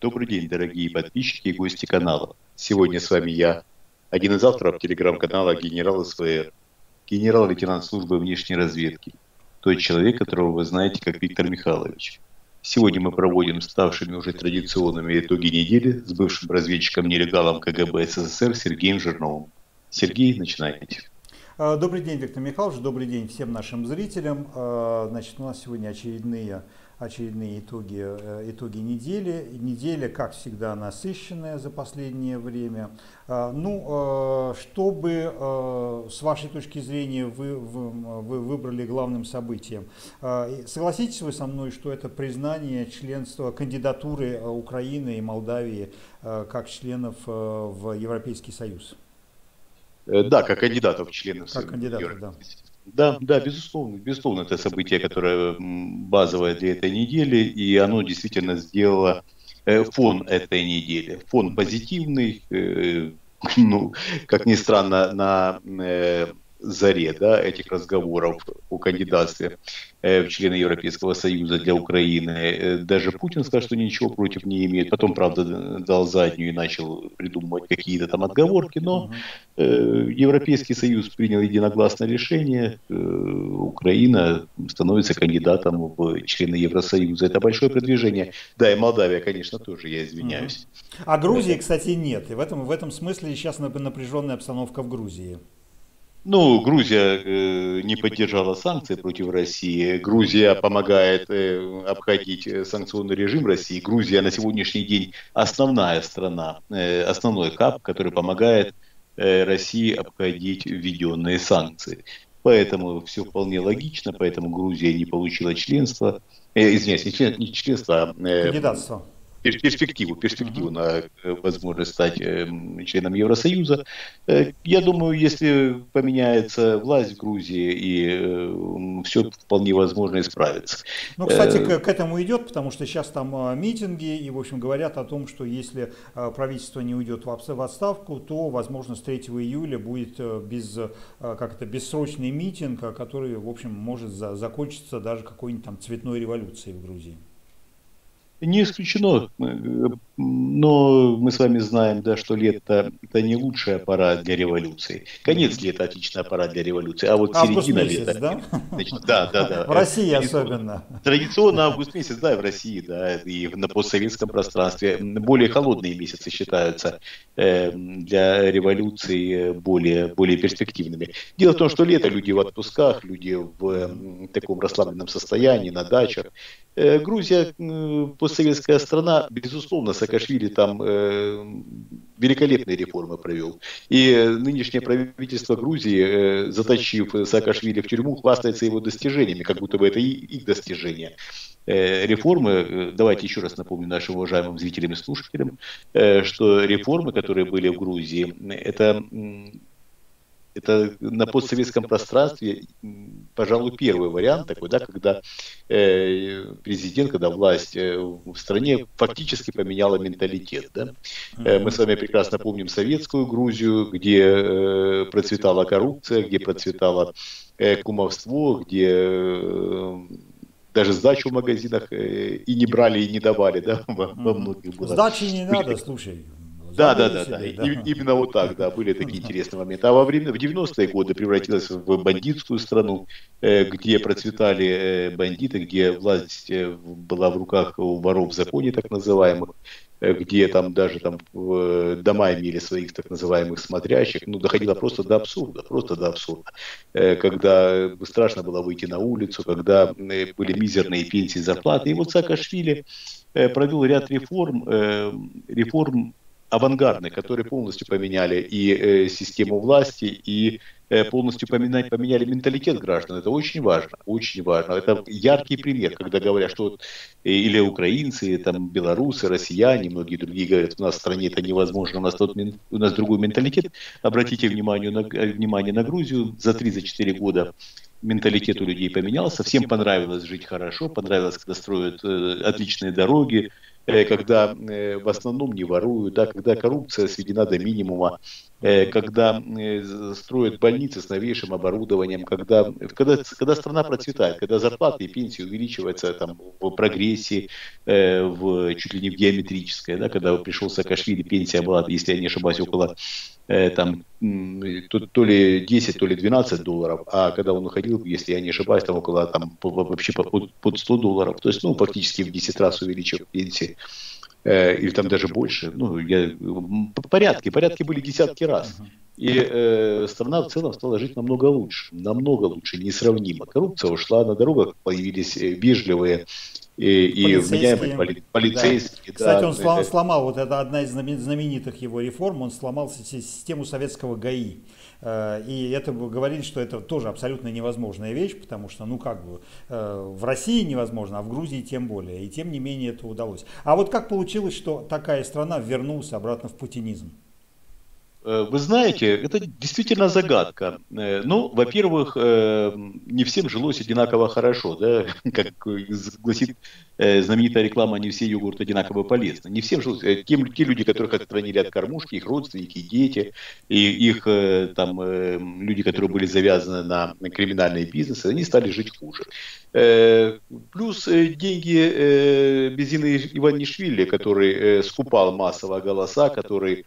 Добрый день, дорогие подписчики и гости канала. Сегодня с вами я, один из авторов телеграм-канала «Генерал СВР», генерал-лейтенант службы внешней разведки, тот человек, которого вы знаете как Виктор Михайлович. Сегодня мы проводим ставшими уже традиционными итоги недели с бывшим разведчиком-нелегалом КГБ СССР Сергеем Жирновым. Сергей, начинайте. Добрый день, Виктор Михайлович, добрый день всем нашим зрителям. Значит, у нас сегодня очередные итоги недели. Неделя, как всегда, насыщенная за последнее время. Ну, чтобы с вашей точки зрения вы выбрали главным событием? Согласитесь вы со мной, что это признание членства, кандидатуры Украины и Молдавии как членов в Европейский Союз? Да, как кандидатов в члены Европейского Союза. Да, безусловно, это событие, которое базовое для этой недели, и оно действительно сделало фон этой недели. Фон позитивный, ну, как ни странно, на заре, да, этих разговоров о кандидатстве в члены Европейского Союза для Украины. Даже Путин сказал, что ничего против не имеет. Потом, правда, дал заднюю и начал придумывать какие-то там отговорки. Но Европейский Союз принял единогласное решение. Украина становится кандидатом в члены Евросоюза. Это большое продвижение. Да, и Молдавия, конечно, тоже, я извиняюсь. А Грузии, кстати, нет. И в этом смысле сейчас напряженная обстановка в Грузии. Ну, Грузия не поддержала санкции против России. Грузия помогает обходить санкционный режим России. Грузия на сегодняшний день основная страна, основной хаб, который помогает России обходить введенные санкции. Поэтому все вполне логично, поэтому Грузия не получила членство. Извиняюсь, не членство, а кандидатство. Перспективу на возможность стать членом Евросоюза. Я думаю, если поменяется власть в Грузии, и все вполне возможно исправится. Ну, кстати, к этому идет, потому что сейчас там митинги, и, в общем, говорят о том, что если правительство не уйдет в отставку, то, возможно, с 3 июля будет бессрочный митинг, который, в общем, может закончиться даже какой-нибудь там цветной революцией в Грузии. Не исключено, но мы с вами знаем, да, что лето – это не лучшая пора для революции. Конец лета – отличная пора для революции, а вот середина лета. Да. В России особенно. Традиционно август месяц, да, и в России, да, и на постсоветском пространстве. Более холодные месяцы считаются для революции более перспективными. Дело в том, что лето люди в отпусках, люди в таком расслабленном состоянии, на дачах. Грузия, постсоветская страна, безусловно, Саакашвили там великолепные реформы провел. И нынешнее правительство Грузии, заточив Саакашвили в тюрьму, хвастается его достижениями, как будто бы это их достижения. Реформы, давайте еще раз напомню нашим уважаемым зрителям и слушателям, что реформы, которые были в Грузии, это на постсоветском пространстве, пожалуй, первый вариант такой, да, когда президент, когда власть в стране фактически поменяла менталитет. Да? Мы с вами прекрасно помним советскую Грузию, где процветала коррупция, где процветало кумовство, где даже сдачу в магазинах и не брали, и не давали. Да? Во многих было. Сдачи не надо, слушай. Да. Именно вот так, да, были такие интересные моменты. А во время, в 90-е годы превратилась в бандитскую страну, где процветали бандиты, где власть была в руках у воров в законе, так называемых, где там даже там дома имели своих так называемых смотрящих, ну, доходило просто до абсурда. Когда страшно было выйти на улицу, когда были мизерные пенсии, зарплаты. И вот Саакашвили провел ряд реформ авангардные, которые полностью поменяли и систему власти, и полностью поменяли менталитет граждан. Это очень важно, очень важно. Это яркий пример, когда говорят, что или украинцы, там, белорусы, россияне, многие другие говорят, у нас в стране это невозможно, у нас другой менталитет. Обратите внимание на Грузию. За 3-4 года менталитет у людей поменялся. Всем понравилось жить хорошо, понравилось, когда строят отличные дороги, когда в основном не воруют, да, когда коррупция сведена до минимума, когда строят больницы с новейшим оборудованием, когда страна процветает, когда зарплаты и пенсии увеличиваются там, в прогрессии, в, чуть ли не в геометрической, да, когда пришел Саакашвили, пенсия была, если я не ошибаюсь, около там, то ли 10, то ли 12 долларов, а когда он уходил, если я не ошибаюсь, там около там, вообще под 100 долларов, то есть ну, практически в 10 раз увеличил пенсии. Или там даже больше, ну, порядки были десятки раз. И страна в целом стала жить намного лучше, несравнимо. Коррупция ушла, на дорогах появились вежливые и вменяемые полицейские. Да. Кстати, он сломал, вот это одна из знаменитых его реформ, он сломал систему советского ГАИ. И это говорили, что это тоже абсолютно невозможная вещь, потому что, ну как бы, в России невозможно, а в Грузии тем более. И тем не менее это удалось. А вот как получилось, что такая страна вернулась обратно в путинизм? Вы знаете, это действительно загадка. Ну, во-первых, не всем жилось одинаково хорошо, да? Как гласит знаменитая реклама, не все йогурты одинаково полезны. Не всем жилось. Те люди, которых отстранили от кормушки, их родственники, дети, и их там, люди, которые были завязаны на криминальные бизнесы, они стали жить хуже. Плюс деньги Безины Иванишвили, который скупал массово голоса, который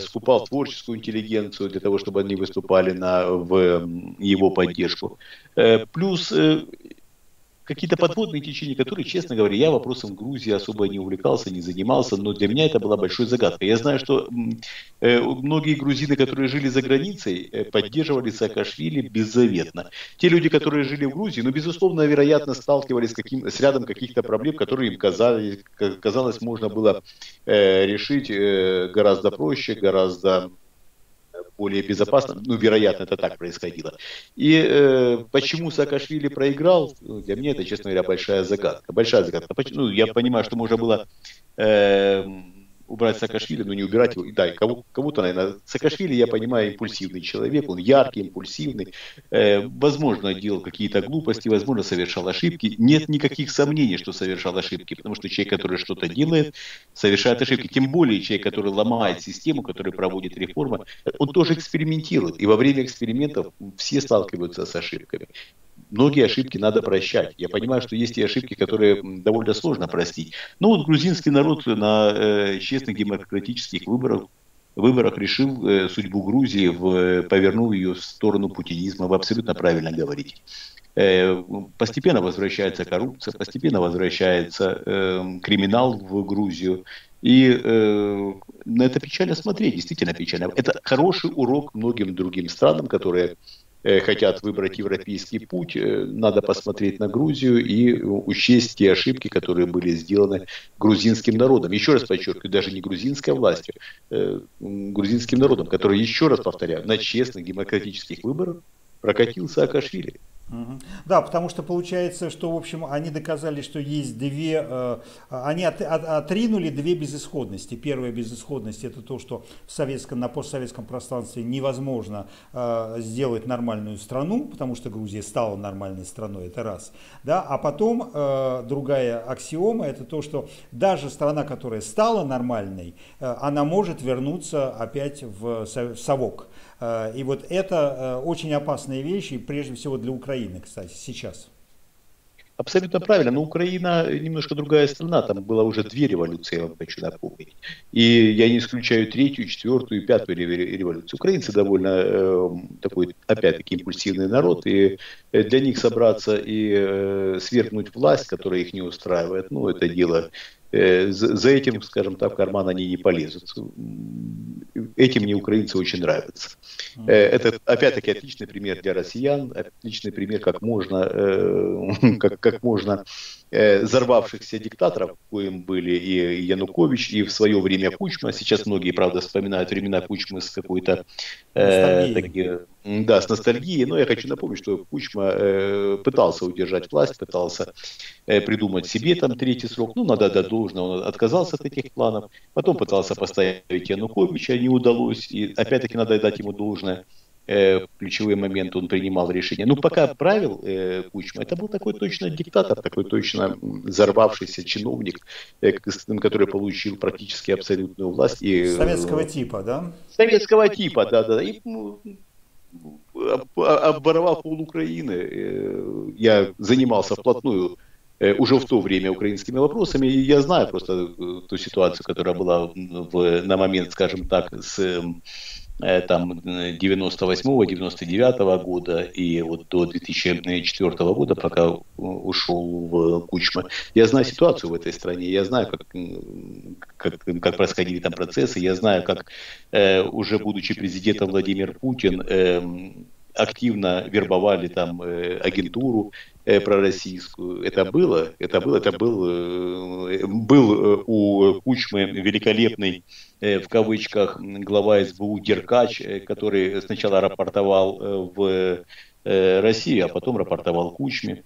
скупал творческую интеллигенцию для того, чтобы они выступали в его поддержку. Плюс какие-то подводные течения, которые, честно говоря, я вопросом Грузии особо не увлекался, не занимался, но для меня это была большой загадка. Я знаю, что многие грузины, которые жили за границей, поддерживали Саакашвили беззаветно. Те люди, которые жили в Грузии, ну, безусловно, вероятно, сталкивались с рядом каких-то проблем, которые им казалось, можно было решить гораздо проще, гораздо более безопасно, ну, вероятно, это так происходило. И почему Саакашвили проиграл, для меня это, честно говоря, большая загадка. Большая загадка. Ну, я понимаю, что можно было убрать Саакашвили, но не убирать его. Да, кого-то, наверное, Саакашвили, я понимаю, импульсивный человек, он яркий, импульсивный, возможно, делал какие-то глупости, возможно, совершал ошибки. Нет никаких сомнений, что совершал ошибки, потому что человек, который что-то делает, совершает ошибки. Тем более человек, который ломает систему, который проводит реформы, он тоже экспериментирует. И во время экспериментов все сталкиваются с ошибками. Многие ошибки надо прощать. Я понимаю, что есть и ошибки, которые довольно сложно простить. Но вот грузинский народ на честных демократических выборах решил судьбу Грузии, повернул ее в сторону путинизма. Вы абсолютно правильно говорите. Постепенно возвращается коррупция, постепенно возвращается криминал в Грузию. И на это печально смотреть, действительно печально. Это хороший урок многим другим странам, которые хотят выбрать европейский путь, надо посмотреть на Грузию и учесть те ошибки, которые были сделаны грузинским народом. Еще раз подчеркиваю, даже не грузинской властью, грузинским народом, который, еще раз повторяю, на честных демократических выборах прокатил Саакашвили. Да, потому что получается, что, в общем, они доказали, что есть отринули две безысходности. Первая безысходность — это то, что на постсоветском пространстве невозможно сделать нормальную страну, потому что Грузия стала нормальной страной, это раз. Да? А потом другая аксиома — это то, что даже страна, которая стала нормальной, она может вернуться опять в совок. И вот это очень опасные вещи, прежде всего для Украины, кстати, сейчас. Абсолютно правильно, но Украина немножко другая страна, там было уже 2 революции, я вам хочу напомнить. И я не исключаю 3-ю, 4-ю и 5-ю революцию. Украинцы довольно такой, опять-таки, импульсивный народ, и для них собраться и свергнуть власть, которая их не устраивает, ну, это дело... За этим, скажем так, в карман они не полезут. Этим мне украинцы очень нравятся. Это, опять-таки, отличный пример для россиян, отличный пример, как можно взорвавшихся диктаторов, коим были и Янукович, и в свое время Кучма. Сейчас многие, правда, вспоминают времена Кучмы с какой-то... Да, с ностальгией, но я хочу напомнить, что Кучма пытался удержать власть, пытался придумать себе там 3-й срок, ну, надо отдать должное, он отказался от этих планов, потом пытался поставить Януковича, не удалось, и опять-таки надо отдать ему должное. ключевые моменты он принимал решения. Ну, пока правил Кучма, это был такой точно диктатор, такой точно взорвавшийся чиновник, который получил практически абсолютную власть. И, советского типа, да? Советского типа, да. И, ну, оборвал пол Украины. Я занимался вплотную уже в то время украинскими вопросами, и я знаю просто ту ситуацию, которая была на момент, скажем так, с там 98-99 года и вот до 2004 года, пока ушел в Кучма. Я знаю ситуацию в этой стране, я знаю, как происходили там процессы, я знаю, как уже будучи президентом Владимир Путин активно вербовали там агентуру пророссийскую. Это было, был у Кучмы великолепный, в кавычках, глава СБУ Деркач, который сначала рапортовал в России, а потом рапортовал Кучме.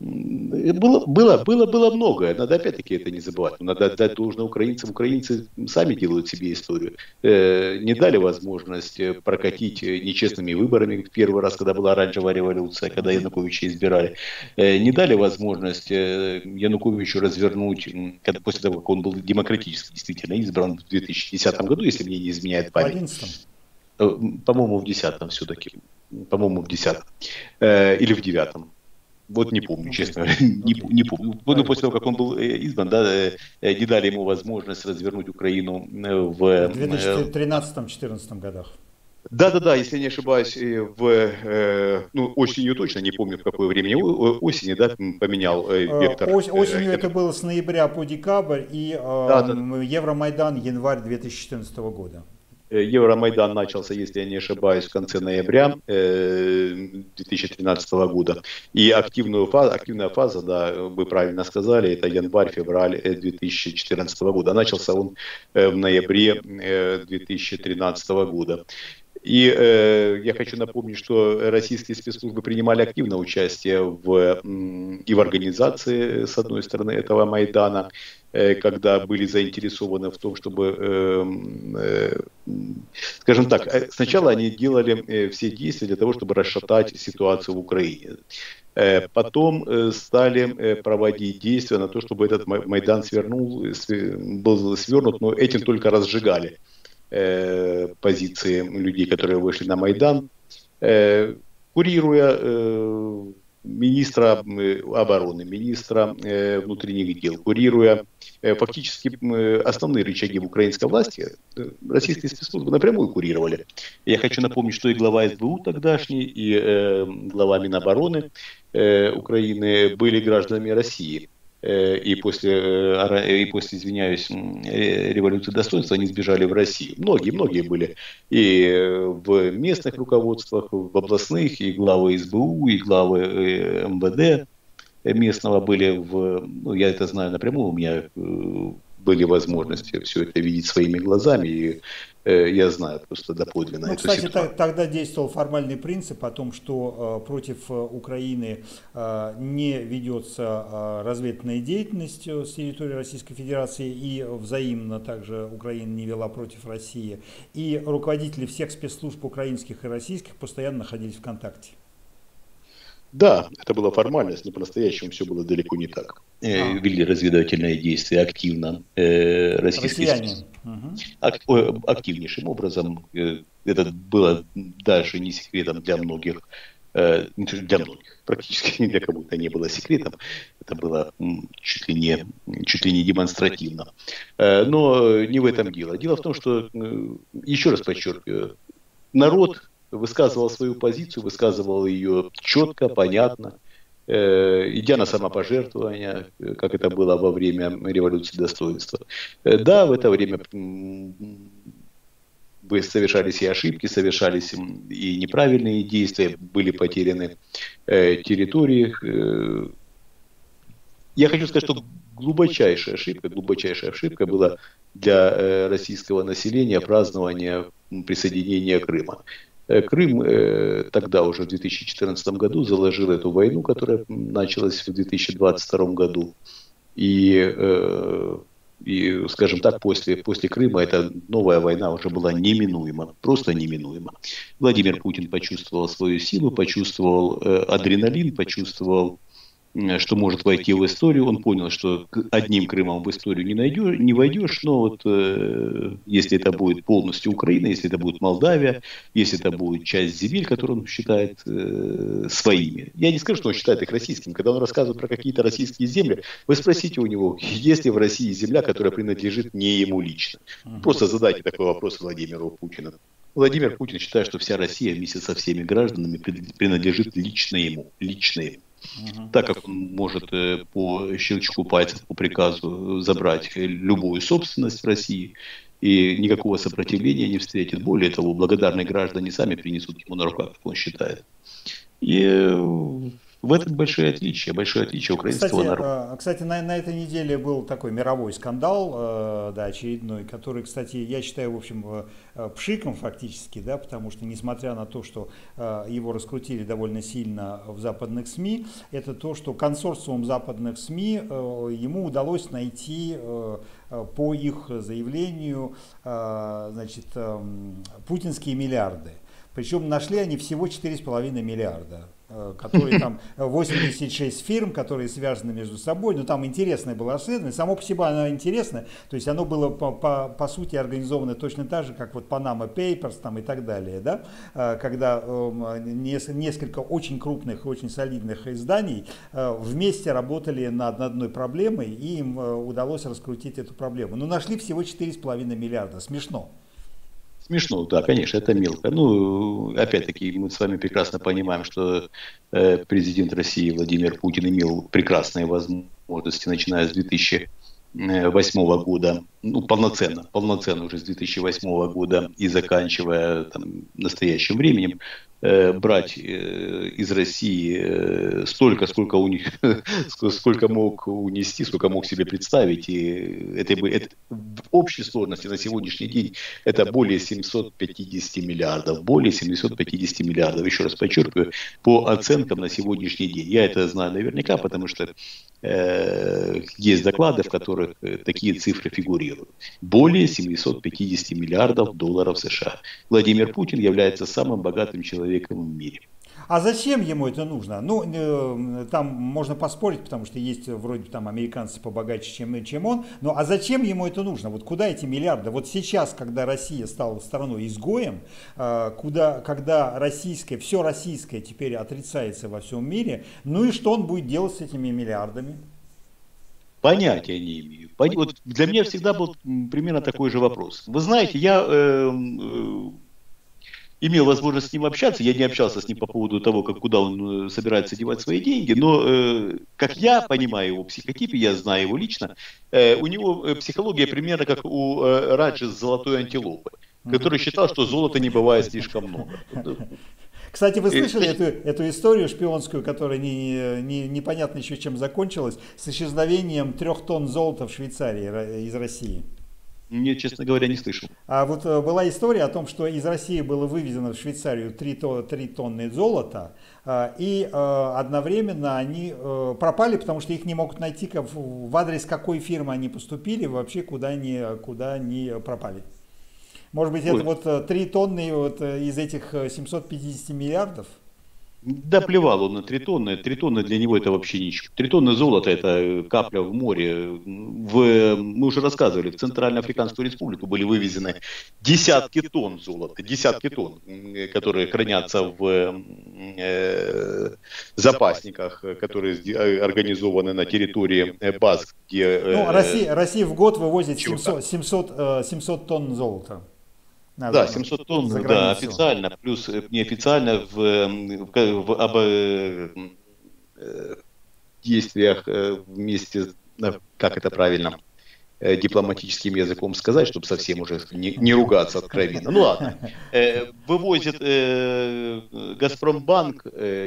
Было многое. Надо опять-таки это не забывать. Надо отдать должное украинцам. Украинцы сами делают себе историю. Не дали возможность прокатить нечестными выборами в первый раз, когда была оранжевая революция, когда Януковича избирали. Не дали возможность Януковичу развернуть, после того, как он был демократически действительно избран в 2010 году, если мне не изменяет память. По-моему, в 10-м все-таки. По-моему, в 10-м. Или в 9-м. Вот не помню, честно, не помню. Ну, после того, как он был избран, да, не дали ему возможность развернуть Украину в 2013-2014 годах. Да, если не ошибаюсь, ну, осенью точно, не помню, в какое время осенью, да, поменял вектор. Осенью это было с ноября по декабрь, и Евромайдан январь 2014 года. Евромайдан начался, если я не ошибаюсь, в конце ноября 2013 года. И активная фаза, да, вы правильно сказали, это январь-февраль 2014 года. Начался он в ноябре 2013 года. И я хочу напомнить, что российские спецслужбы принимали активное участие и в организации, с одной стороны, этого Майдана, когда были заинтересованы в том, чтобы, скажем так, сначала они делали все действия для того, чтобы расшатать ситуацию в Украине. Потом стали проводить действия на то, чтобы этот Майдан был свернут, но этим только разжигали позиции людей, которые вышли на Майдан, курируя министра обороны, министра внутренних дел, курируя фактически основные рычаги в украинской власти, российские спецслужбы напрямую курировали. Я хочу напомнить, что и глава СБУ тогдашний, и глава Минобороны Украины были гражданами России. И после, извиняюсь, революции достоинства они сбежали в Россию. Многие были и в местных руководствах, в областных, и главы СБУ, и главы МВД местного были в... Ну, я это знаю напрямую, у меня были возможности все это видеть своими глазами, и я знаю просто доподлинно. Ну, кстати, тогда действовал формальный принцип о том, что против Украины не ведется разведывательная деятельность с территории Российской Федерации, и взаимно также Украина не вела против России. И руководители всех спецслужб украинских и российских постоянно находились в контакте. Да, это была формальность, но по-настоящему все было далеко не так. Вели разведывательные действия активно российские. Активнейшим образом. Это было даже не секретом для многих. Практически ни для кого-то не было секретом. Это было чуть ли не демонстративно. Но не в этом дело. Дело в том, что, еще раз подчеркиваю, народ высказывал свою позицию, высказывал ее четко, понятно, идя на самопожертвование, как это было во время революции достоинства. Да, в это время совершались и ошибки, совершались и неправильные действия, были потеряны территории. Я хочу сказать, что глубочайшая ошибка была для российского населения празднование присоединения Крыма. Крым тогда уже в 2014 году заложил эту войну, которая началась в 2022 году. И И, скажем так, после Крыма эта новая война уже была неминуема, просто неминуема. Владимир Путин почувствовал свою силу, почувствовал адреналин, почувствовал, что может войти в историю. Он понял, что одним Крымом в историю не войдешь, но вот если это будет полностью Украина, если это будет Молдавия, если это будет часть земель, которые он считает своими. Я не скажу, что он считает их российскими. Когда он рассказывает про какие-то российские земли, вы спросите у него, есть ли в России земля, которая принадлежит не ему лично. Просто задайте такой вопрос Владимиру Путину. Владимир Путин считает, что вся Россия вместе со всеми гражданами принадлежит лично ему. Лично ему. Так как он может по щелчку пальцев, по приказу забрать любую собственность в России и никакого сопротивления не встретит. Более того, благодарные граждане сами принесут ему на руках, как он считает. И в этом большое отличие украинского народа. Кстати, на этой неделе был такой мировой скандал, да, очередной, который, кстати, я считаю, в общем, пшиком фактически, да, потому что, несмотря на то, что его раскрутили довольно сильно в западных СМИ, это то, что консорциум западных СМИ ему удалось найти по их заявлению, значит, путинские миллиарды. Причем нашли они всего 4,5 миллиарда. Которые там 86 фирм, которые связаны между собой. Но там интересное было расследование. Само по себе оно интересное. То есть оно было по сути организовано точно так же, как вот Panama Papers там, и так далее. Да? Когда несколько очень крупных, очень солидных изданий вместе работали над одной проблемой. И им удалось раскрутить эту проблему. Но нашли всего 4,5 миллиарда. Смешно. Смешно, да, конечно, это мелко. Ну, опять-таки, мы с вами прекрасно понимаем, что президент России Владимир Путин имел прекрасные возможности, начиная с 2008 года, ну, полноценно уже с 2008 года и заканчивая там, настоящим временем, брать из России столько, сколько мог унести, сколько мог себе представить. И это в общей сложности на сегодняшний день это более 750 миллиардов. Более 750 миллиардов, еще раз подчеркиваю, по оценкам на сегодняшний день. Я это знаю наверняка, потому что есть доклады, в которых такие цифры фигурируют. Более 750 миллиардов долларов США. Владимир Путин является самым богатым человеком в мире. А зачем ему это нужно? Ну, там можно поспорить, потому что есть вроде там американцы побогаче, чем он. Но а зачем ему это нужно? Вот куда эти миллиарды? Вот сейчас, когда Россия стала страной-изгоем, когда российское, все российское теперь отрицается во всем мире, ну и что он будет делать с этими миллиардами? Понятия не имею. Вот для меня всегда был примерно такой же вопрос. Вы знаете, я... имел возможность с ним общаться, я не общался с ним по поводу того, куда он собирается девать свои деньги, но, как я понимаю его психотип, я знаю его лично, у него психология примерно как у Раджи с золотой антилопы, который считал, что золота не бывает слишком много. Кстати, вы слышали эту историю шпионскую, которая непонятно еще чем закончилась, с исчезновением 3 тонн золота в Швейцарии из России? Нет, честно говоря, не слышал. А вот была история о том, что из России было вывезено в Швейцарию 3 тонны золота, и одновременно они пропали, потому что их не могут найти, в адрес какой фирмы они поступили, вообще куда они пропали. Может быть, это вот 3 тонны вот из этих 750 миллиардов? Да плевал он на 3 тонны. 3 тонны для него это вообще ничего. 3 тонны золота это капля в море. Мы уже рассказывали, в Центральноафриканскую республику были вывезены десятки тонн золота. Десятки тонн, которые хранятся в запасниках, которые организованы на территории баз. Где, ну, Россия в год вывозит 700 тонн золота. Да, 700 тонн, да, официально, плюс неофициально в действиях вместе, как это правильно, дипломатическим языком сказать, чтобы совсем уже не ругаться откровенно. Ну ладно, вывозит Газпромбанк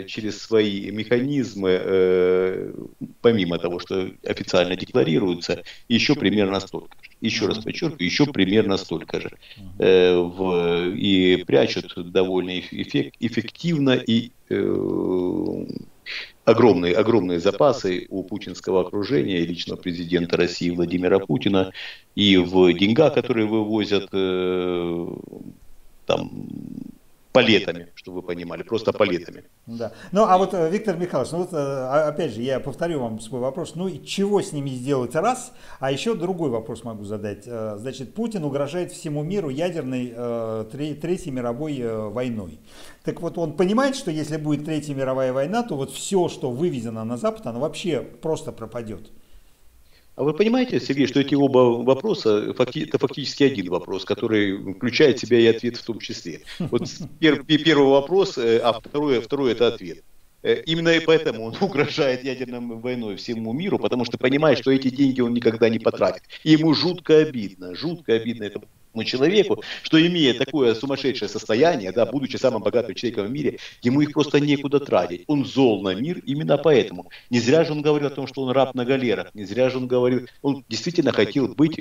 через свои механизмы, помимо того, что официально декларируется, еще примерно столько же. Еще раз подчеркиваю, еще примерно столько же. И прячут довольно эффективно и огромные запасы у путинского окружения, личного президента России Владимира Путина, и в деньгах, которые вывозят там палетами, чтобы вы понимали, просто палетами. Да. Ну, а вот, Виктор Михайлович, ну, вот, опять же, я повторю вам свой вопрос, ну, и чего с ними сделать раз, а еще другой вопрос могу задать. Значит, Путин угрожает всему миру ядерной Третьей мировой войной. Так вот, он понимает, что если будет Третья мировая война, то вот все, что вывезено на Запад, оно вообще просто пропадет. А вы понимаете, Сергей, что эти оба вопроса, это фактически один вопрос, который включает в себя и ответ в том числе. Вот первый вопрос, а второй это ответ. Именно и поэтому он угрожает ядерной войной всему миру, потому что понимает, что эти деньги он никогда не потратит. И ему жутко обидно этому человеку, что, имея такое сумасшедшее состояние, да, будучи самым богатым человеком в мире, ему их просто некуда тратить. Он зол на мир именно поэтому. Не зря же он говорил о том, что он раб на галерах, не зря же он говорил, он действительно хотел быть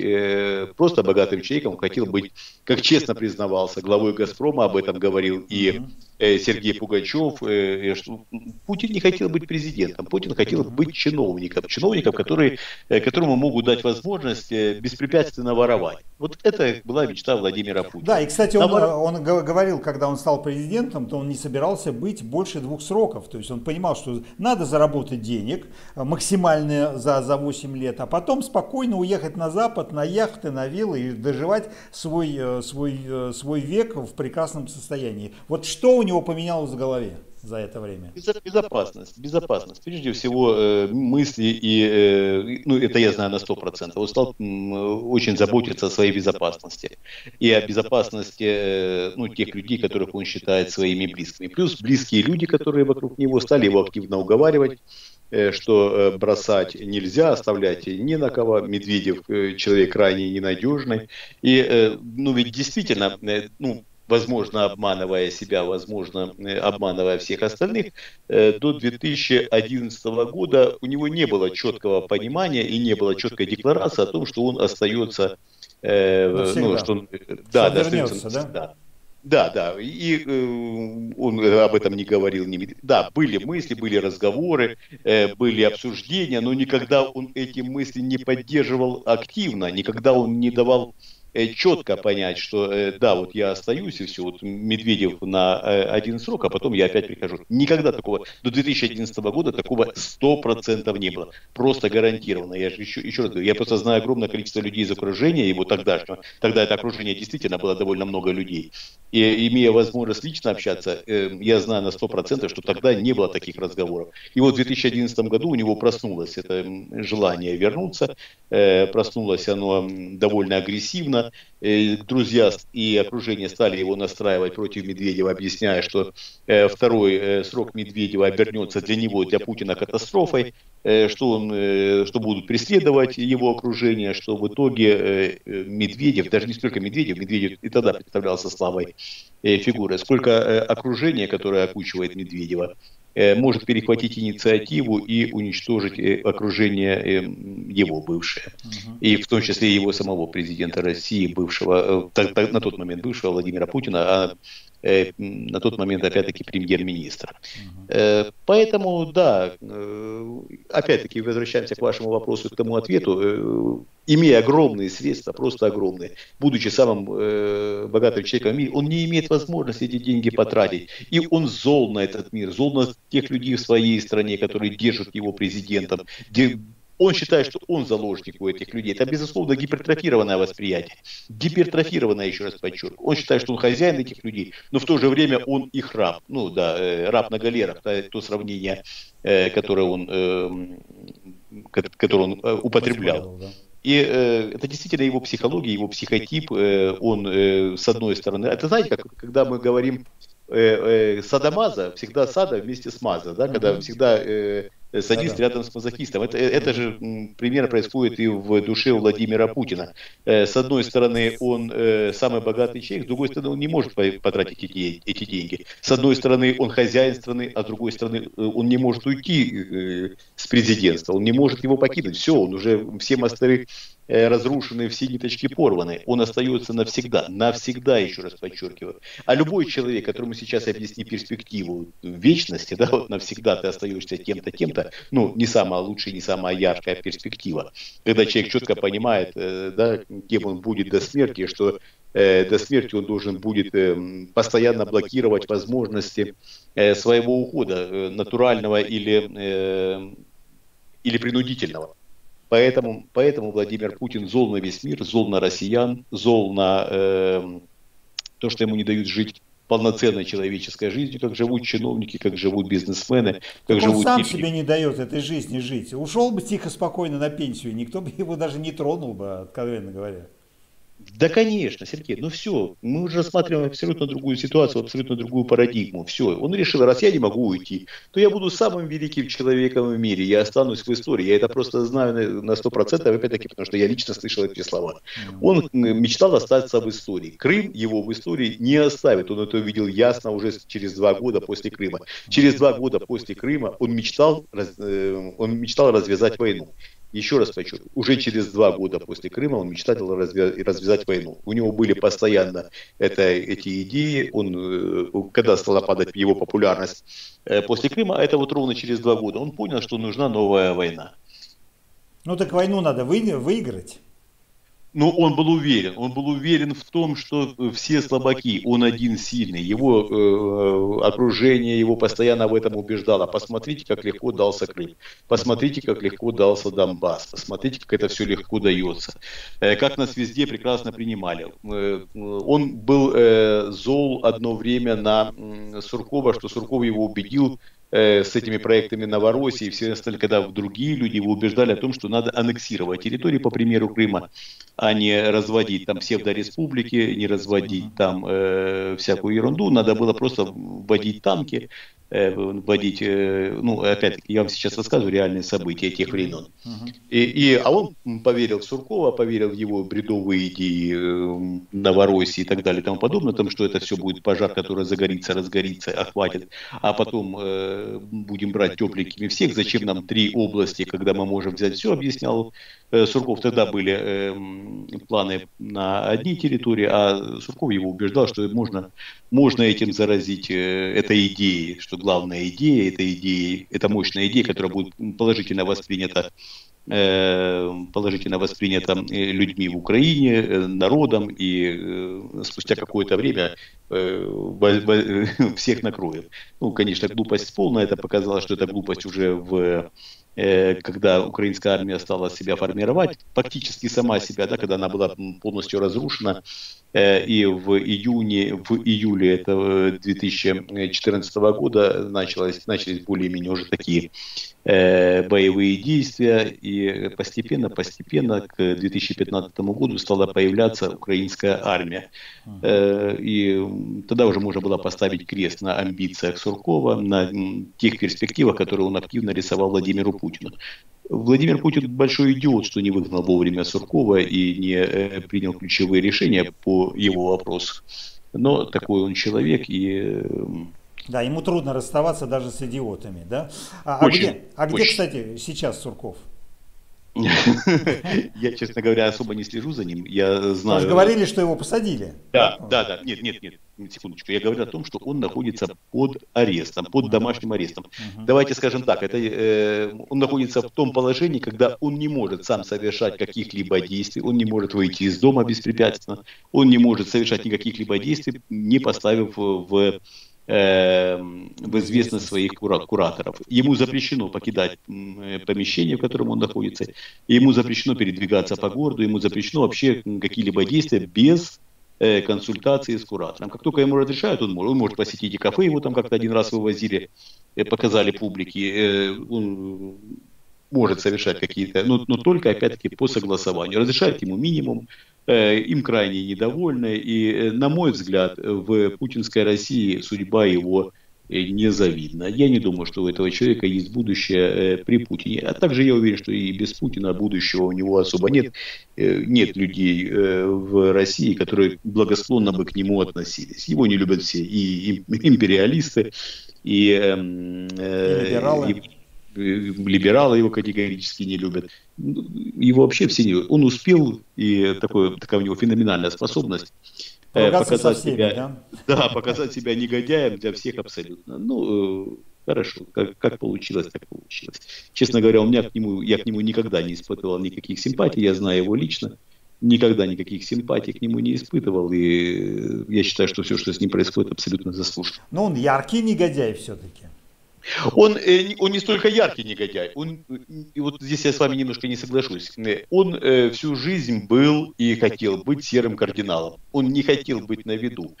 просто богатым человеком, он хотел быть, как честно признавался, главой «Газпрома», об этом говорил и Сергей Пугачев, что Путин не хотел быть президентом, Путин хотел быть чиновником, которому могут дать возможность беспрепятственно воровать. Вот это была мечта Владимира Путина. Да, и, кстати, он говорил, когда он стал президентом, то он не собирался быть больше 2 сроков. То есть он понимал, что надо заработать денег максимально за 8 лет, а потом спокойно уехать на Запад, на яхты, на виллы и доживать свой век в прекрасном состоянии. Вот что у него поменялось в голове за это время? Безопасность. Прежде всего, мысли, и, ну, это я знаю на 100%. Он стал очень заботиться о своей безопасности. И о безопасности, ну, тех людей, которых он считает своими близкими. Плюс близкие люди, которые вокруг него, стали его активно уговаривать, что бросать нельзя, оставлять не на кого. Медведев человек крайне ненадежный. И, ну, ведь действительно, ну, возможно, обманывая себя, возможно, обманывая всех остальных, до 2011 года у него не было четкого понимания и не было четкой декларации о том, что он остается... ну, что он, да, вернется, да? Да. И он об этом не говорил. Да, были мысли, были разговоры, были обсуждения, но никогда он эти мысли не поддерживал активно, никогда он не давал... четко понять, что да, вот я остаюсь, и все, вот Медведев на один срок, а потом я опять прихожу. Никогда такого, до 2011 года такого 100% не было. Просто гарантированно. Я же еще раз говорю, я просто знаю огромное количество людей из окружения его тогдашнего. Тогда это окружение действительно было довольно много людей. И имея возможность лично общаться, я знаю на 100%, что тогда не было таких разговоров. И вот в 2011 году у него проснулось это желание вернуться. Проснулось оно довольно агрессивно. Друзья и окружение стали его настраивать против Медведева, объясняя, что второй срок Медведева обернется для него, для Путина, катастрофой, что будут преследовать его окружение, что в итоге Медведев, даже не столько Медведев и тогда представлялся слабой фигурой, сколько окружение, которое окучивает Медведева, может перехватить инициативу и уничтожить окружение его бывшее. И в том числе его самого президента России, бывшего, на тот момент бывшего Владимира Путина, а на тот момент опять-таки премьер-министра. Поэтому, да, опять-таки возвращаемся к вашему вопросу, к тому ответу. Имея огромные средства, просто огромные, будучи самым богатым человеком в мире, он не имеет возможности эти деньги потратить. И он зол на этот мир, зол на тех людей в своей стране, которые держат его президентом. Он считает, что он заложник у этих людей. Это, безусловно, гипертрофированное восприятие. Гипертрофированное, еще раз подчеркиваю. Он считает, что он хозяин этих людей, но в то же время он их раб. Ну да, раб на галерах, то сравнение, которое он употреблял. И это действительно его психология, его психотип. Он, с одной стороны... Это, знаете, как, когда мы говорим садомаза, всегда сада вместе с маза, да? Когда всегда... садист рядом с мазохистом. Это же пример происходит и в душе у Владимира Путина. С одной стороны, он самый богатый человек, с другой стороны, он не может потратить эти деньги. С одной стороны, он хозяин страны, а с другой стороны, он не может уйти с президентства, он не может его покинуть. Все, он уже все мосты разрушены, все ниточки порваны. Он остается навсегда. Навсегда, еще раз подчеркиваю. А любой человек, которому сейчас объясни перспективу вечности, да, вот навсегда ты остаешься тем-то, тем-то, ну, не самая лучшая, не самая яркая перспектива. Когда человек четко понимает, да, кем он будет до смерти, что до смерти он должен будет постоянно блокировать возможности своего ухода, натурального или принудительного. Поэтому Владимир Путин зол на весь мир, зол на россиян, зол на то, что ему не дают жить полноценной человеческой жизнью, как живут чиновники, как живут бизнесмены. Как живут... Он сам себе не дает этой жизни жить. Ушел бы тихо, спокойно на пенсию, никто бы его даже не тронул бы, откровенно говоря. Да, конечно, Сергей, ну все, мы уже рассматриваем абсолютно другую ситуацию, абсолютно другую парадигму. Все, он решил, раз я не могу уйти, то я буду самым великим человеком в мире, я останусь в истории. Я это просто знаю на 100%, опять-таки, потому что я лично слышал эти слова. Он мечтал остаться в истории. Крым его в истории не оставит. Он это увидел ясно уже через 2 года после Крыма. Через 2 года после Крыма он мечтал развязать войну. Еще раз подчеркну, уже через 2 года после Крыма он мечтал развязать войну. У него были постоянно эти идеи. Он, когда стала падать его популярность после Крыма, это вот ровно через 2 года, он понял, что нужна новая война. Ну так войну надо выиграть. Но он был уверен в том, что все слабаки, он один сильный, его окружение его постоянно в этом убеждало. Посмотрите, как легко дался Крым, посмотрите, как легко дался Донбасс, посмотрите, как это все легко дается, как нас везде прекрасно принимали. Он был зол одно время на Суркова, что Сурков его убедил с этими проектами Новороссии, все остальные, когда другие люди его убеждали о том, что надо аннексировать территории, по примеру Крыма, а не разводить там псевдореспублики, не разводить там всякую ерунду. Надо было просто вводить танки, вводить, ну, опять-таки, я вам сейчас рассказываю реальные события тех времен. А он поверил в Суркова, поверил в его бредовые идеи Новороссии и так далее и тому подобное, о том, что это все будет пожар, который загорится, разгорится, охватит, а потом будем брать тепленькими всех. Зачем нам 3 области, когда мы можем взять все, объяснял Сурков. Тогда были планы на одни территории, а Сурков его убеждал, что можно этим заразить этой идеей, что главная идея, это мощная идея, которая будет положительно воспринята людьми в Украине, народом, и спустя какое-то время всех накроет. Ну, конечно, глупость полная, это показало, что эта глупость уже когда украинская армия стала себя формировать, фактически сама себя, да, когда она была полностью разрушена, и в июле этого 2014 года начались более-менее уже такие боевые действия, и постепенно к 2015 году стала появляться украинская армия. И тогда уже можно было поставить крест на амбициях Суркова, на тех перспективах, которые он активно рисовал Владимиру Путину. Владимир Путин большой идиот, что не выгнал вовремя Суркова и не принял ключевые решения по его вопросу. Но такой он человек, и... Да, ему трудно расставаться даже с идиотами, да? А где, кстати, сейчас Сурков? Я, честно говоря, особо не слежу за ним. Вы же говорили, что его посадили. Да. Нет. Секундочку, я говорю о том, что он находится под арестом, под домашним арестом. Давайте скажем так, он находится в том положении, когда он не может сам совершать каких-либо действий, он не может выйти из дома беспрепятственно, он не может совершать никаких либо действий, не поставив в известность своих кураторов. Ему запрещено покидать помещение, в котором он находится, ему запрещено передвигаться по городу, ему запрещено вообще какие-либо действия без консультации с куратором. Как только ему разрешают, он может посетить и кафе, его там как-то один раз вывозили, показали публике, он может совершать какие-то, но только, опять-таки, по согласованию. Разрешают ему минимум, им крайне недовольны, и, на мой взгляд, в путинской России судьба его незавидна. Я не думаю, что у этого человека есть будущее при Путине. А также я уверен, что и без Путина будущего у него особо нет. Нет людей в России, которые благосклонно бы к нему относились. Его не любят все, и империалисты, и либералы. Либералы его категорически не любят. Его вообще все не любят. Он успел, и такая у него феноменальная способность показать себя, показать себя негодяем для всех абсолютно. Ну, хорошо, как получилось, так получилось. Честно говоря, я к нему никогда не испытывал никаких симпатий, я знаю его лично. Никогда никаких симпатий к нему не испытывал, и я считаю, что все, что с ним происходит, абсолютно заслуженно. Но он яркий негодяй все-таки. Он не столько яркий негодяй, и вот здесь я с вами немножко не соглашусь, он всю жизнь был и хотел быть серым кардиналом, он не хотел быть на виду,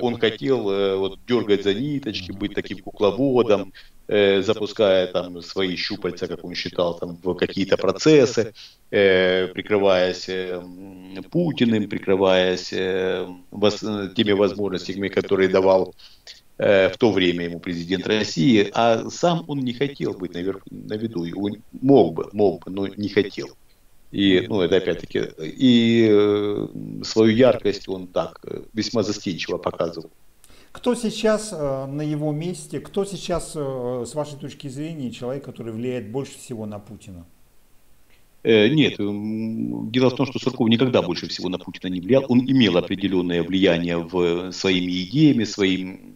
он хотел дергать за ниточки, быть таким кукловодом, запуская там свои щупальца, как он считал, там, в какие-то процессы, прикрываясь Путиным, прикрываясь теми возможностями, которые давал в то время ему президент России, а сам он не хотел быть на виду, он мог бы, но не хотел. И, это опять-таки, свою яркость он так весьма застенчиво показывал. Кто сейчас на его месте, кто сейчас, с вашей точки зрения, человек, который влияет больше всего на Путина? Нет, дело в том, что Сурков никогда больше всего на Путина не влиял. Он имел определенное влияние своими идеями, своим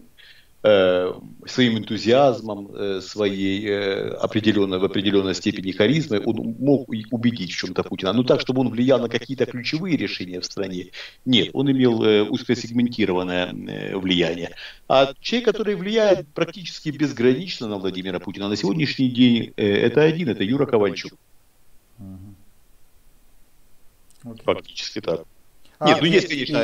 энтузиазмом, в определенной степени харизмы, он мог убедить в чем-то Путина. Но так, чтобы он влиял на какие-то ключевые решения в стране, нет, он имел узкосегментированное влияние. А человек, который влияет практически безгранично на Владимира Путина на сегодняшний день, это Юра Ковальчук. Фактически так. Нет, есть, конечно,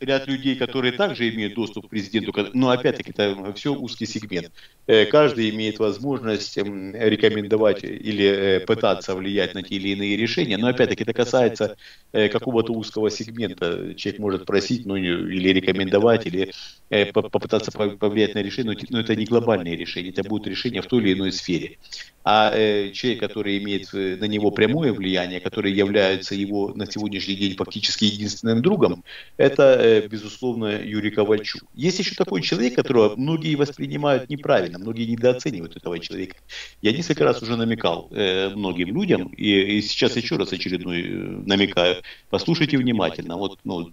ряд людей, которые также имеют доступ к президенту, но опять-таки это все узкий сегмент. Каждый имеет возможность рекомендовать или пытаться влиять на те или иные решения, но опять-таки это касается какого-то узкого сегмента. Человек может просить, или рекомендовать, или попытаться повлиять на решение, но это не глобальные решения, это будут решения в той или иной сфере. А человек, который имеет на него прямое влияние, который является его на сегодняшний день фактически единственным другом, это, безусловно, Юрий Ковальчук. Есть еще такой человек, которого многие воспринимают неправильно, многие недооценивают этого человека. Я несколько раз уже намекал многим людям, и сейчас еще раз очередной намекаю. Послушайте внимательно,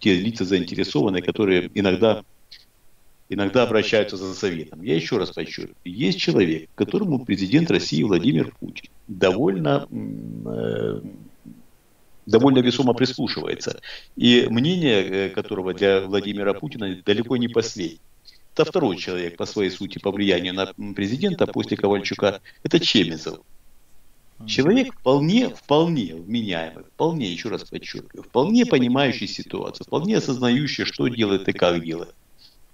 те лица заинтересованные, которые иногда обращаются за советом. Я еще раз подчеркну. Есть человек, которому президент России Владимир Путин довольно весомо прислушивается. И мнение которого для Владимира Путина далеко не последнее. Это второй человек по своей сути по влиянию на президента после Ковальчука. Это Чемезов. Человек вполне вменяемый, вполне, еще раз подчеркиваю, вполне понимающий ситуацию, вполне осознающий, что делает и как делает.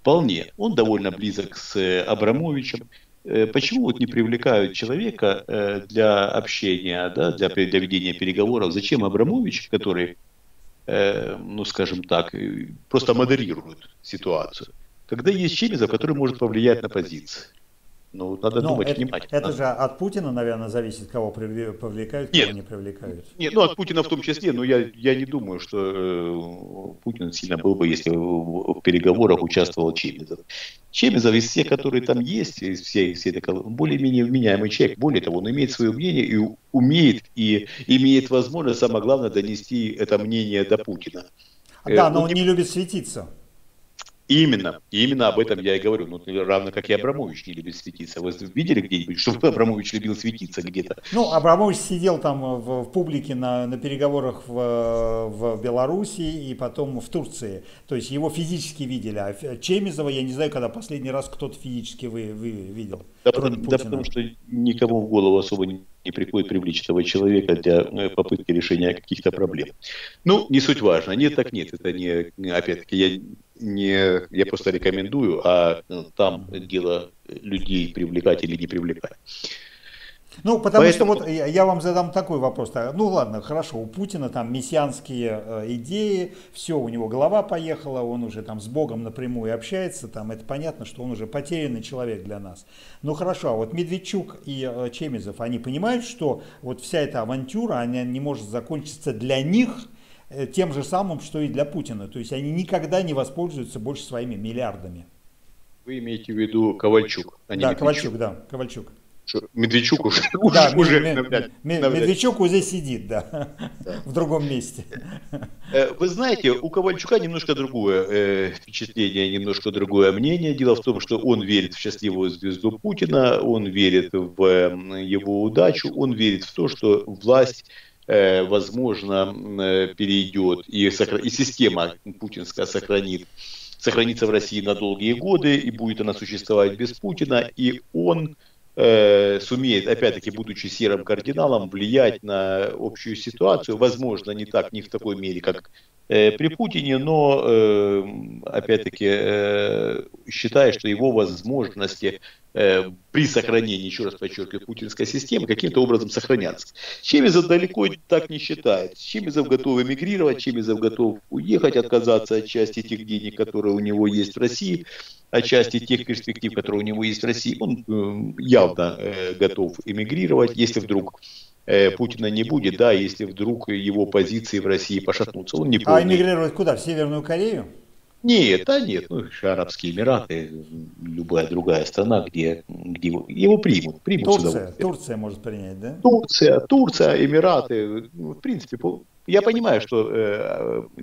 Вполне. Он довольно близок с Абрамовичем. Почему не привлекают человека для общения, для ведения переговоров? Зачем Абрамович, который, просто модерирует ситуацию, когда есть Чемезов, который может повлиять на позиции? Надо думать внимательно. Это же от Путина, наверное, зависит, кого привлекают, кого не привлекают. Нет, от Путина в том числе, но я не думаю, что Путин сильно был бы, если в переговорах участвовал Чемезов. Чемезов из всех, которые там есть, более-менее вменяемый человек. Более того, он имеет свое мнение и имеет возможность, самое главное, донести это мнение до Путина. Да, но он не любит светиться. Именно об этом я и говорю. Равно как и Абрамович не любит светиться. Вы видели где-нибудь, чтобы Абрамович любил светиться где-то? Абрамович сидел там в публике на переговорах в Беларуси и потом в Турции. То есть его физически видели. А Чемезова я не знаю, когда последний раз кто-то физически вы видел. Да потому что никому в голову особо не приходит привлечь этого человека для попытки решения каких-то проблем. Не суть важно. Нет, так нет. Это не, опять-таки, я просто рекомендую, там дело людей привлекать или не привлекать. Поэтому... что я вам задам такой вопрос. Ладно, хорошо, у Путина там мессианские идеи, все, у него голова поехала, он уже там с Богом напрямую общается, это понятно, что он уже потерянный человек для нас. Хорошо, Медведчук и Чемезов, они понимают, что вся эта авантюра, она не может закончиться для них тем же самым, что и для Путина. То есть они никогда не воспользуются больше своими миллиардами. Вы имеете в виду Ковальчук? Да, Ковальчук. Медведчук уже. Да, Медведчук уже сидит, да, в другом месте. Вы знаете, у Ковальчука немножко другое впечатление, немножко другое мнение. Дело в том, что он верит в счастливую звезду Путина, он верит в его удачу, он верит в то, что власть, возможно, перейдет, и система путинская сохранится в России на долгие годы, и будет она существовать без Путина, и он сумеет, опять-таки, будучи серым кардиналом, влиять на общую ситуацию, возможно, не в такой мере, как при Путине, но, опять-таки, считая, что его возможности при сохранении, еще раз подчеркиваю, путинской системы каким-то образом сохранятся. Чемезов далеко так не считает. Чемезов готов эмигрировать, Чемезов готов уехать, отказаться от части тех денег, которые у него есть в России, от части тех перспектив, которые у него есть в России. Он явно готов эмигрировать, если вдруг Путина не будет, да, если вдруг его позиции в России пошатнутся. Он не помнит. А эмигрировать куда? В Северную Корею? Нет, а нет, ну, Арабские Эмираты, любая другая страна, где его примут. Турция может принять, да? Турция, Эмираты, в принципе, я понимаю, что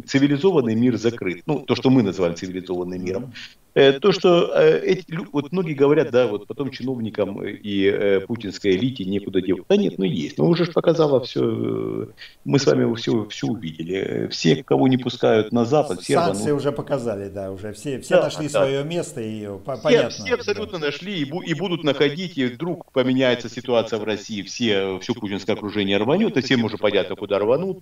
цивилизованный мир закрыт. Ну, то, что мы называем цивилизованным миром. То, что вот многие говорят, да, вот потом чиновникам и путинской элите некуда делать. Да нет, ну есть. Ну, уже показало все. Мы с вами все увидели. Все, кого не пускают на Запад, все санкции уже показали, да, уже. Все нашли свое место. И понятно. Все абсолютно нашли и будут находить. И вдруг поменяется ситуация в России. Все путинское окружение рванет. И всем уже понятно, куда рванут.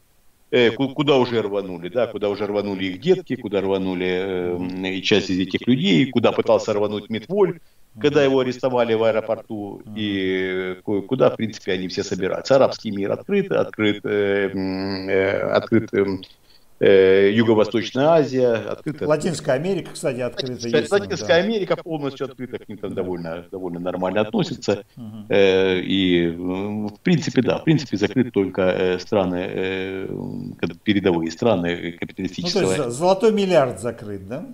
Куда уже рванули, да, куда уже рванули их детки, куда рванули часть из этих людей, куда пытался рвануть Медведев, когда его арестовали в аэропорту, и куда, в принципе, они все собираются. Арабский мир открыт, Юго-Восточная Азия, открыта. Латинская Америка, кстати, открыта. Латинская Америка полностью открыта, к ним там довольно нормально относятся. И в принципе, да, в принципе закрыты только страны, передовые страны капиталистического. Ну, то есть золотой миллиард закрыт, да?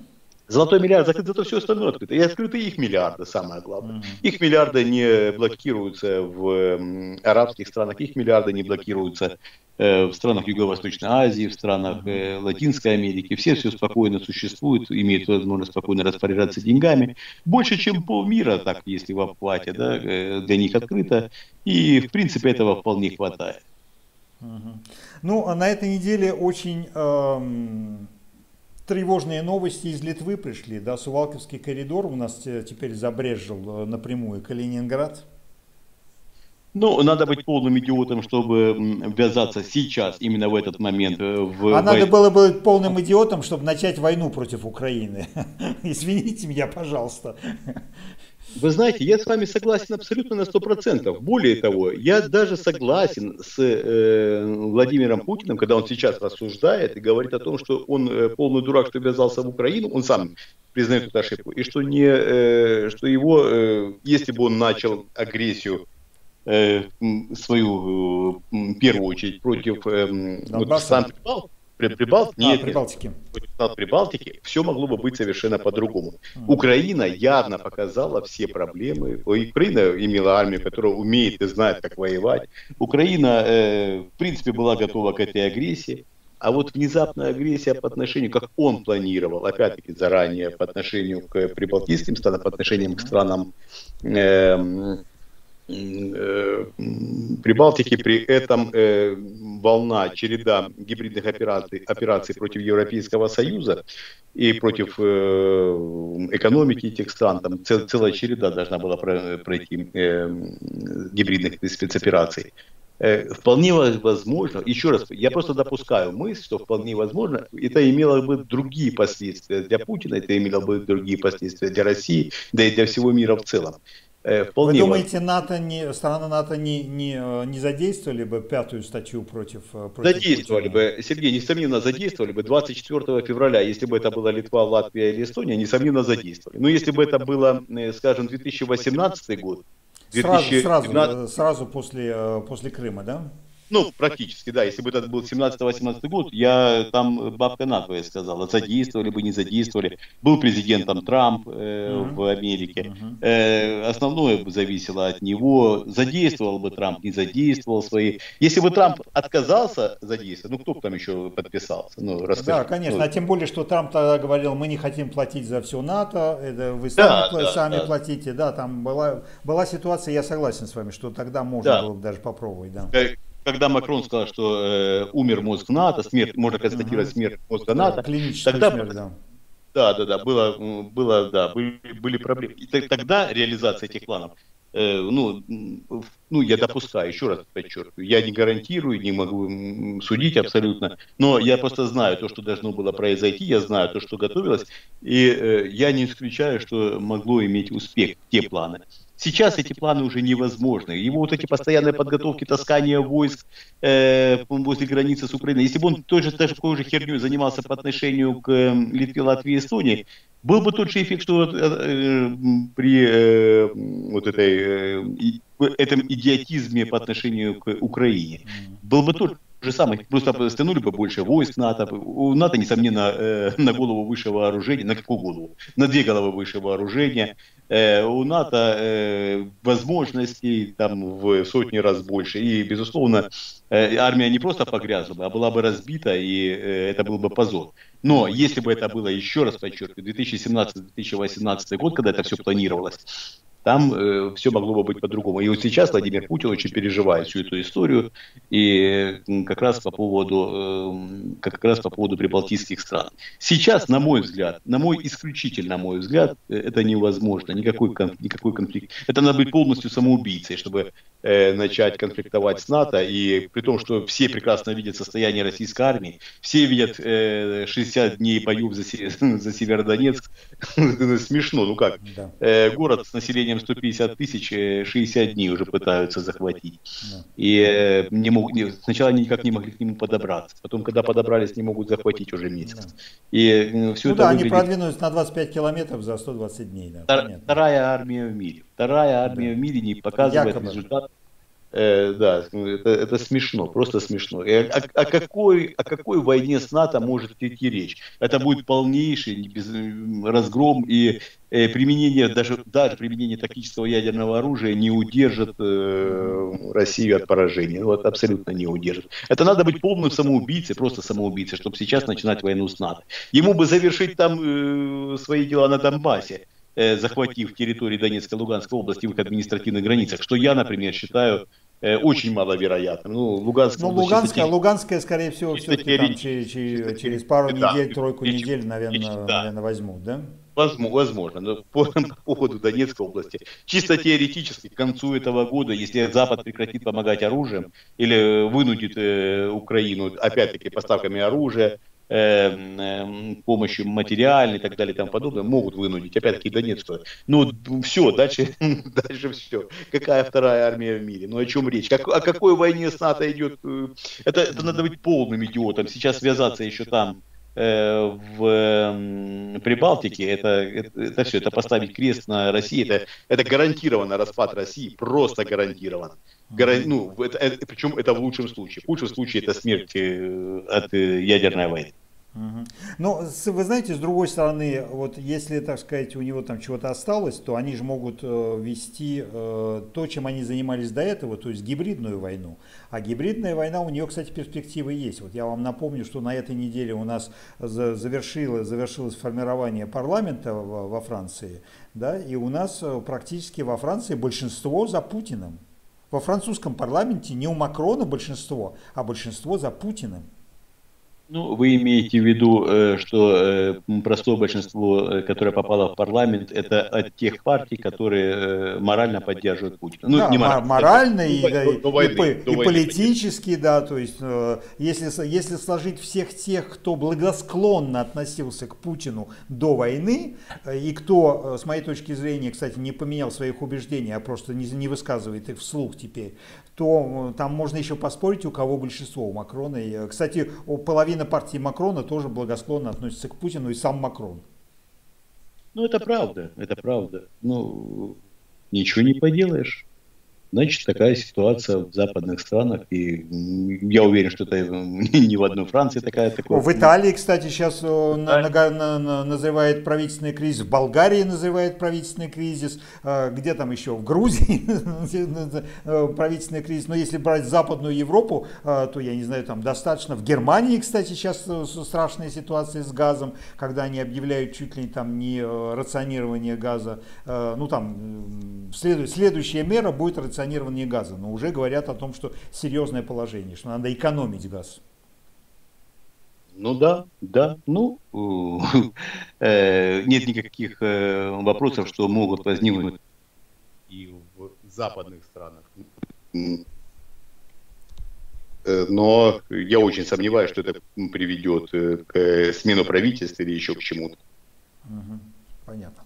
Золотой миллиард закрыт, зато все остальное открыто. И открыты их миллиарды, самое главное. Их миллиарды не блокируются в арабских странах, их миллиарды не блокируются в странах Юго-Восточной Азии, в странах Латинской Америки. Все спокойно существует, имеют возможность спокойно распоряжаться деньгами. Больше, чем полмира, так если в обхвате, да, для них открыто. И, в принципе, этого вполне хватает. Ну, а на этой неделе очень... тревожные новости из Литвы пришли, да, Сувалковский коридор у нас теперь забрезжил напрямую Калининград. Ну, надо быть полным идиотом, чтобы ввязаться сейчас, именно в этот момент. Надо было быть полным идиотом, чтобы начать войну против Украины. Извините меня, пожалуйста. Вы знаете, я с вами согласен абсолютно на 100%. Более того, я даже согласен с Владимиром Путиным, когда он сейчас рассуждает и говорит о том, что он полный дурак, что ввязался в Украину, он сам признает эту ошибку, и что, что его, если бы он начал агрессию свою, в первую очередь, против Санкт-Петербурга, Прибалтики, все могло бы быть совершенно по-другому. Украина явно показала все проблемы. Украина имела армию, которая умеет и знает, как воевать. Украина, в принципе, была готова к этой агрессии. А вот внезапная агрессия по отношению, как он планировал, опять-таки заранее, по отношению к прибалтийским странам, по отношению к странам Прибалтики, при этом череда гибридных операций против Европейского Союза и против экономики этих стран, там целая череда должна была пройти гибридных спецопераций. Вполне возможно, еще раз, я просто допускаю мысль, что вполне возможно, это имело бы другие последствия для Путина, это имело бы другие последствия для России, да и для всего мира в целом. Вы думаете, страны НАТО не задействовали бы пятую статью против задействовали Путина? Бы, Сергей, несомненно, задействовали бы 24 февраля, если бы это была Литва, Латвия или Эстония, несомненно, задействовали. Но если бы это было, скажем, 2018 год, 2017... сразу после Крыма, да? Ну, практически, да. Если бы это был 17-18 год, я там бабка надвое сказала, задействовали бы, не задействовали. Был президентом Трамп в Америке. Основное бы зависело от него. Задействовал бы Трамп, не задействовал свои. Если бы Трамп отказался задействовать, ну, кто бы там еще подписался? Ну, да, конечно. А тем более, что Трамп тогда говорил, мы не хотим платить за все НАТО, это вы сами платите. Да, там была ситуация, я согласен с вами, что тогда можно было бы даже попробовать, да. Когда Макрон сказал, что умер мозг НАТО, смерть, можно констатировать смерть мозга НАТО, тогда смерть, были проблемы. И тогда реализация этих планов, я допускаю, еще раз подчеркиваю, я не гарантирую, не могу судить абсолютно, но я просто знаю то, что должно было произойти, я знаю то, что готовилось, и я не исключаю, что могло иметь успех те планы. Сейчас эти планы уже невозможны. Его вот эти постоянные подготовки, таскания войск возле границы с Украиной. Если бы он такой же херней занимался по отношению к Литве, Латвии, Эстонии, был бы тот же эффект, что при этом идиотизме по отношению к Украине. Был бы тот же самый, просто стянули бы больше войск НАТО. У НАТО, несомненно, на голову выше вооружения, на какую голову? На 2 головы выше вооружения. У НАТО возможностей там в 100 раз больше. И, безусловно, армия не просто погрязла бы, а была бы разбита, и это был бы позор. Но если бы это было, еще раз подчеркиваю, 2017-2018 год, когда это все планировалось, там все могло бы быть по-другому. И вот сейчас Владимир Путин очень переживает всю эту историю, и как раз по поводу прибалтийских стран. Сейчас, на мой исключительно взгляд, это невозможно. Никакой конфликт. Это надо быть полностью самоубийцей, чтобы начать конфликтовать с НАТО. И при том, что все прекрасно видят состояние российской армии, все видят 60 дней боев за Северодонецк. Смешно, ну как? Город с населением 150 тысяч 60 дней уже пытаются захватить. И сначала они никак не могли к нему подобраться. Потом, когда подобрались, не могут захватить уже месяц. И все это они продвинулись на 25 километров за 120 дней. Да, Вторая армия в мире не показывает результат. Это смешно, просто смешно. О какой войне с НАТО может идти речь? Это будет полнейший разгром, и применение, даже применение тактического ядерного оружия не удержит Россию от поражения. Вот абсолютно не удержит. Это надо быть полным самоубийцей, просто самоубийцей, чтобы сейчас начинать войну с НАТО. Ему бы завершить там свои дела на Донбассе, захватив территории Донецкой и Луганской области в их административных границах, что я, например, считаю очень маловероятным. Луганская, скорее всего, все-таки там через пару недель, тройку недель, наверное, возьмут, да? Возможно, но по поводу Донецкой области. Чисто теоретически, к концу этого года, если Запад прекратит помогать оружием или вынудит Украину, опять-таки, поставками оружия, помощью материальной и так далее и тому подобное, могут вынудить опять-таки Донецкую. Ну все, дальше все. Какая вторая армия в мире? Ну о чем речь? О какой войне с НАТО идет? Это надо быть полным идиотом. Сейчас связаться еще там в Прибалтике, это все, это поставить крест на России, это гарантированно распад России, просто гарантированно. Причем это в лучшем случае. В худшем случае это смерть от ядерной войны. Но вы знаете, с другой стороны, вот если, так сказать, у него там чего-то осталось, то они же могут вести то, чем они занимались до этого, то есть гибридную войну. А гибридная война, у нее, кстати, перспективы есть. Вот я вам напомню, что на этой неделе у нас завершилось формирование парламента во Франции, да, и у нас практически во Франции большинство за Путиным. Во французском парламенте не у Макрона большинство, а большинство за Путиным. Ну, вы имеете в виду, что простое большинство, которое попало в парламент, это от тех партий, которые морально поддерживают Путина. Ну, да, морально и политически, да, то есть, если сложить всех тех, кто благосклонно относился к Путину до войны, и кто, с моей точки зрения, кстати, не поменял своих убеждений, а просто не высказывает их вслух теперь, то там можно еще поспорить, у кого большинство, у Макрона. И, кстати, половина партии Макрона тоже благосклонно относится к Путину, и сам Макрон. Ну, это правда. Ну, ничего не поделаешь. Значит, такая ситуация в западных странах, и я уверен, что это не в одной Франции такое. В Италии, кстати, сейчас назревает правительственный кризис, в Болгарии назревает правительственный кризис, где там еще, в Грузии правительственный кризис, но если брать Западную Европу, то, я не знаю, там достаточно. В Германии, кстати, сейчас страшная ситуация с газом, когда они объявляют чуть ли там не рационирование газа, ну там следующая мера будет рационирование газа, но уже говорят о том, что серьезное положение, что надо экономить газ. Ну да, ну нет никаких вопросов, что могут возникнуть и в западных странах. Но я очень сомневаюсь, что это приведет к смену правительства или еще к чему-то. Понятно.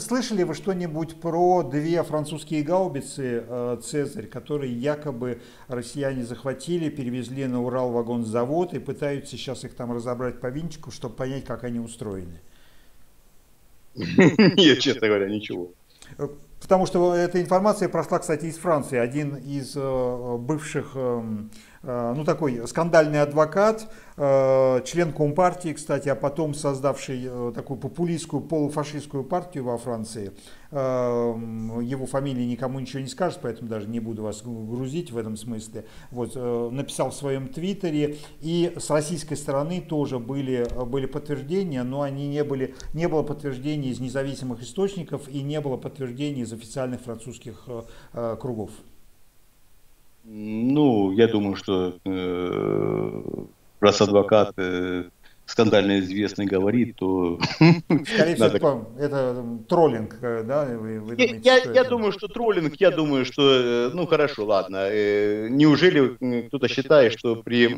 Слышали вы что-нибудь про две французские гаубицы «Цезарь», которые якобы россияне захватили, перевезли на Уралвагонзавод и пытаются сейчас их там разобрать по винчику, чтобы понять, как они устроены? Нет, честно говоря, ничего. Потому что эта информация прошла, кстати, из Франции. Один из бывших, ну такой скандальный адвокат, член Компартии, кстати, а потом создавший такую популистскую, полуфашистскую партию во Франции. Его фамилия никому ничего не скажет, поэтому даже не буду вас грузить в этом смысле. Вот, написал в своем твиттере, и с российской стороны тоже были подтверждения, но они не было подтверждений из независимых источников и не было подтверждений из официальных французских кругов. Ну, я думаю, что раз адвокат скандально известный говорит, то... Скорее всего, это троллинг, да? Я думаю, что троллинг, я думаю, что... Ну, хорошо, ладно. Неужели кто-то считает, что при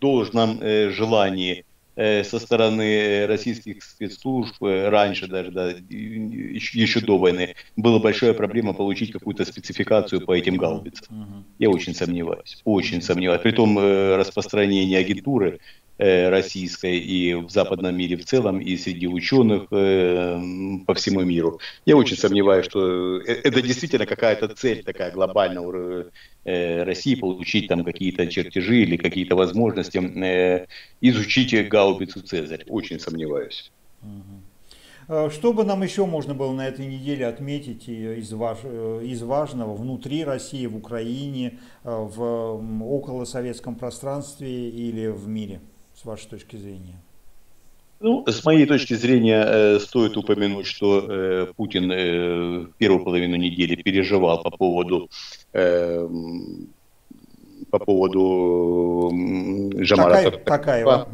должном желании со стороны российских спецслужб, раньше даже, да, еще до войны, была большая проблема получить какую-то спецификацию по этим гаубицам? Я очень сомневаюсь. Притом распространение агентуры российской и в западном мире в целом, и среди ученых по всему миру. Я очень сомневаюсь, что это действительно какая-то цель такая глобальная России, получить там какие-то чертежи или какие-то возможности изучить гаубицу «Цезарь». Очень сомневаюсь. Что бы нам еще можно было на этой неделе отметить из важного внутри России, в Украине, в околосоветском пространстве или в мире, с вашей точки зрения? Ну, с моей точки зрения, стоит упомянуть, что Путин первую половину недели переживал по поводу Жомарта Токаева.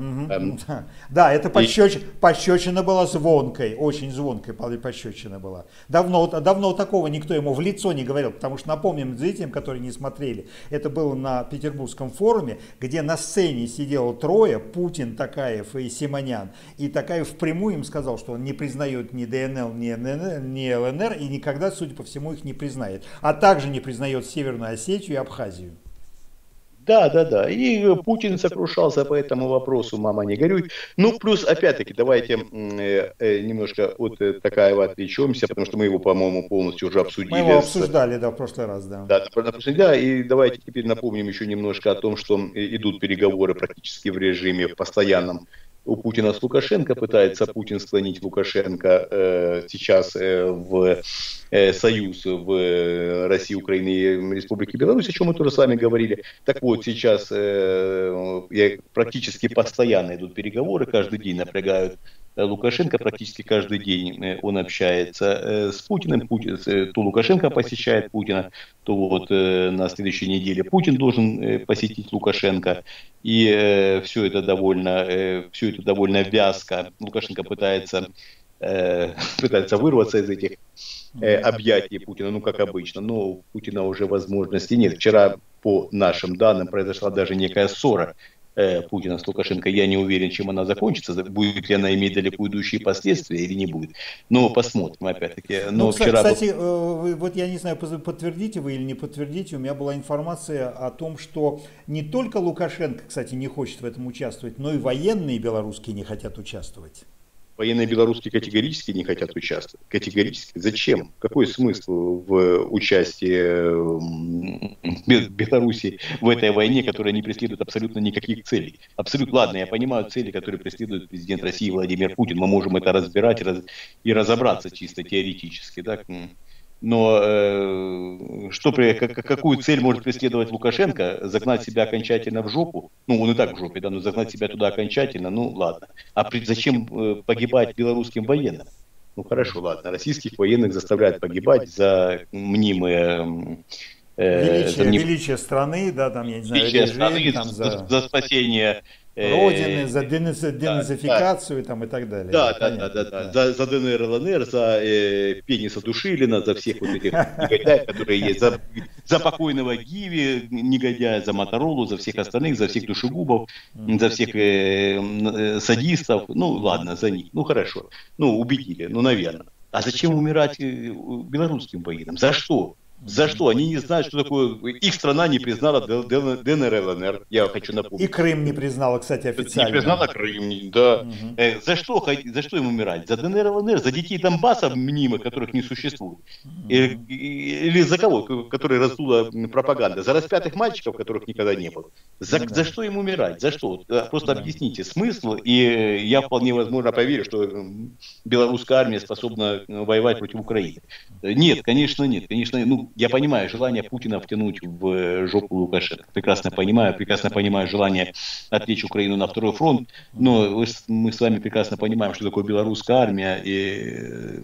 Да, это пощечина была звонкой, очень звонкой пощечина была. Давно такого никто ему в лицо не говорил, потому что, напомним зрителям, которые не смотрели, это было на Петербургском форуме, где на сцене сидело трое: Путин, Токаев и Симонян. И Токаев впрямую им сказал, что он не признает ни ДНЛ, ни ЛНР и никогда, судя по всему, их не признает. А также не признает Северную Осетию и Абхазию. Да. И Путин сокрушался по этому вопросу, мама не горюй. Ну, плюс, опять-таки, давайте немножко от Токаева отвлечемся, потому что мы его, по-моему, полностью уже обсудили. Мы его обсуждали, да, в прошлый раз, да. Да, и давайте теперь напомним еще немножко о том, что идут переговоры практически в режиме постоянном у Путина с Лукашенко. Пытается Путин склонить Лукашенко сейчас в союз в России, Украины и Республики Беларусь, о чем мы тоже с вами говорили. Так вот, сейчас практически постоянно идут переговоры, каждый день напрягают Лукашенко, практически каждый день он общается с Путиным. То Лукашенко посещает Путина, то вот на следующей неделе Путин должен посетить Лукашенко. И все это довольно вязко. Лукашенко пытается вырваться из этих объятий Путина, ну как обычно, но у Путина уже возможности нет. Вчера, по нашим данным, произошла даже некая ссора Путина с Лукашенко. Я не уверен, чем она закончится, будет ли она иметь далеко идущие последствия или не будет. Но посмотрим, опять-таки. Ну, кстати, вот я не знаю, подтвердите вы или не подтвердите, у меня была информация о том, что не только Лукашенко, кстати, не хочет в этом участвовать, но и военные белорусские не хотят участвовать. Военные белорусские категорически не хотят участвовать. Категорически. Зачем? Какой смысл в участии Беларуси в этой войне, которая не преследует абсолютно никаких целей? Абсолютно. Ладно, я понимаю цели, которые преследует президент России Владимир Путин. Мы можем это разбирать и разобраться чисто теоретически. Да? Но какую цель может преследовать Лукашенко? Загнать себя окончательно в жопу? Ну, он и так в жопе, да, но загнать себя туда окончательно, ну, ладно. А зачем погибать белорусским военным? Ну, хорошо, ладно. Российских военных заставляют погибать за мнимые... величие страны, да, там, я не знаю, величие страны, там, за спасение... Родины, за денацификацию, да, там, и так далее. Да, да, да, да, да. За ДНР, ЛНР, за пениса Душилина, за всех вот этих негодяев, которые есть, за покойного Гиви, негодяя, за Моторолу, за всех остальных, за всех душегубов, за всех садистов. Ну, ладно, за них. Ну, хорошо. Ну, убедили, ну, наверное. А зачем умирать белорусским военным? За что? За что? Они не знают, что такое... Их страна не признала ДНР, ЛНР, я хочу напомнить. И Крым не признала, кстати, официально. Не признала Крым, да. Угу. За что им умирать? За ДНР, ЛНР? За детей Донбасса, мнимых, которых не существует? Угу. Или за кого, который раздула пропаганда? За распятых мальчиков, которых никогда не было? За что им умирать? За что? Просто объясните смысл, и я вполне возможно поверю, что белорусская армия способна воевать против Украины. Нет, конечно, нет. Конечно, ну, я понимаю желание Путина втянуть в жопу Лукашенко. Прекрасно понимаю желание отвлечь Украину на второй фронт. Но мы с вами прекрасно понимаем, что такое белорусская армия. И,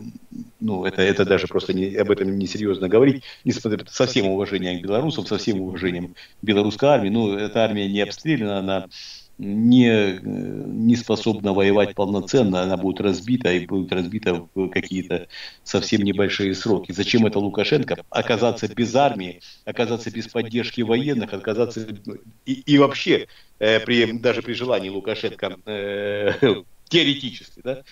ну, это даже просто об этом несерьезно говорить. Несмотря со всем уважением к белорусам, со всем уважением к белорусской армии. Ну, эта армия не обстреляна, она не способна воевать полноценно, она будет разбита и будет разбита в какие-то совсем небольшие сроки. Зачем это Лукашенко? Оказаться без армии, оказаться без поддержки военных, оказаться и вообще даже при желании Лукашенко теоретически, да,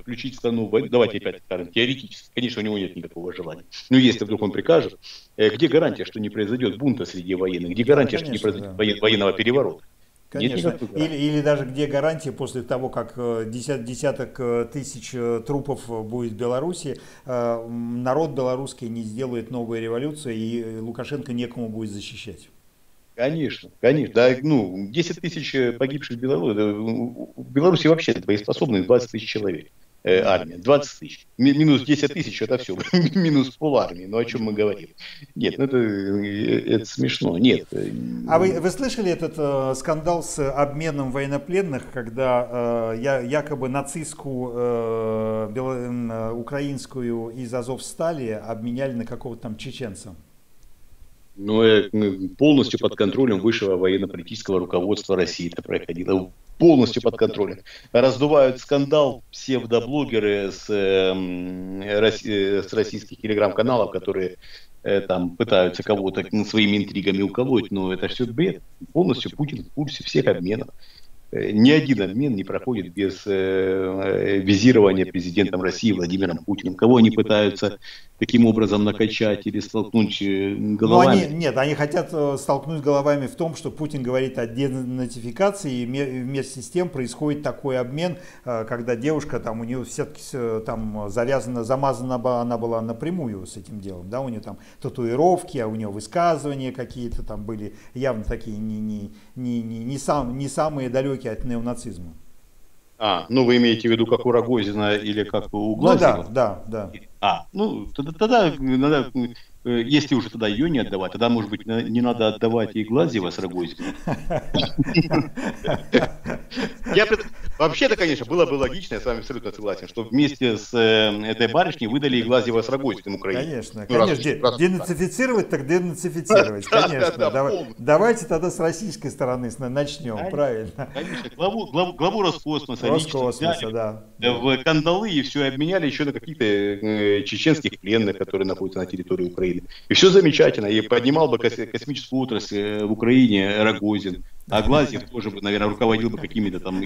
включить страну в войну. Давайте опять скажем, теоретически. Конечно, у него нет никакого желания. Но если вдруг он прикажет, где гарантия, что не произойдет бунта среди военных? Где гарантия, конечно, что не произойдет военного переворота? Конечно. Нет, или даже где гарантия после того, как десяток тысяч трупов будет в Беларуси, народ белорусский не сделает новую революцию и Лукашенко некому будет защищать? Конечно, конечно. Да, ну, 10 тысяч погибших в Беларуси. В Беларуси вообще боеспособных 20 тысяч человек. Армия. 20 тысяч. Минус 10 тысяч, это все. Минус полармии. Ну, о чем мы говорим? Нет, ну это смешно. Нет. А вы слышали этот скандал с обменом военнопленных, когда якобы нацистскую украинскую из Азовстали обменяли на какого-то там чеченца? Но полностью под контролем высшего военно-политического руководства России это происходило. Полностью под контролем. Раздувают скандал псевдоблогеры с российских телеграм-каналов, которые там пытаются кого-то своими интригами уколоть. Но это все бред. Полностью Путин в курсе всех обменов. Ни один обмен не проходит без визирования президентом России Владимиром Путиным. Кого они пытаются таким образом накачать или столкнуть головами? Ну, они хотят столкнуть головами в том, что Путин говорит о денацификации, и вместе с тем происходит такой обмен, когда девушка, там у нее все-таки там завязана, замазана она была напрямую с этим делом. Да? У нее там татуировки, а у нее высказывания какие-то там были явно такие не самые далекие от неонацизма. Ну вы имеете в виду, как у Рогозина или как у Глазьева? Ну, да. Ну тогда надо, если уже тогда ее не отдавать, тогда, может быть, не надо отдавать и Глазьева с Рогозиным. Вообще-то, конечно, было бы логично, я с вами абсолютно согласен, что вместе с этой барышней выдали и Глазьева с Рогозиным Украине. Конечно. Денацифицировать, так денацифицировать, конечно. Давайте тогда с российской стороны начнем, правильно. Конечно, главу Роскосмоса взяли в кандалы и все обменяли еще на каких-то чеченских пленных, которые находятся на территории Украины. И все замечательно, и поднимал бы космическую отрасль в Украине Рогозин. А Глазьев тоже, наверное, руководил бы какими-то там...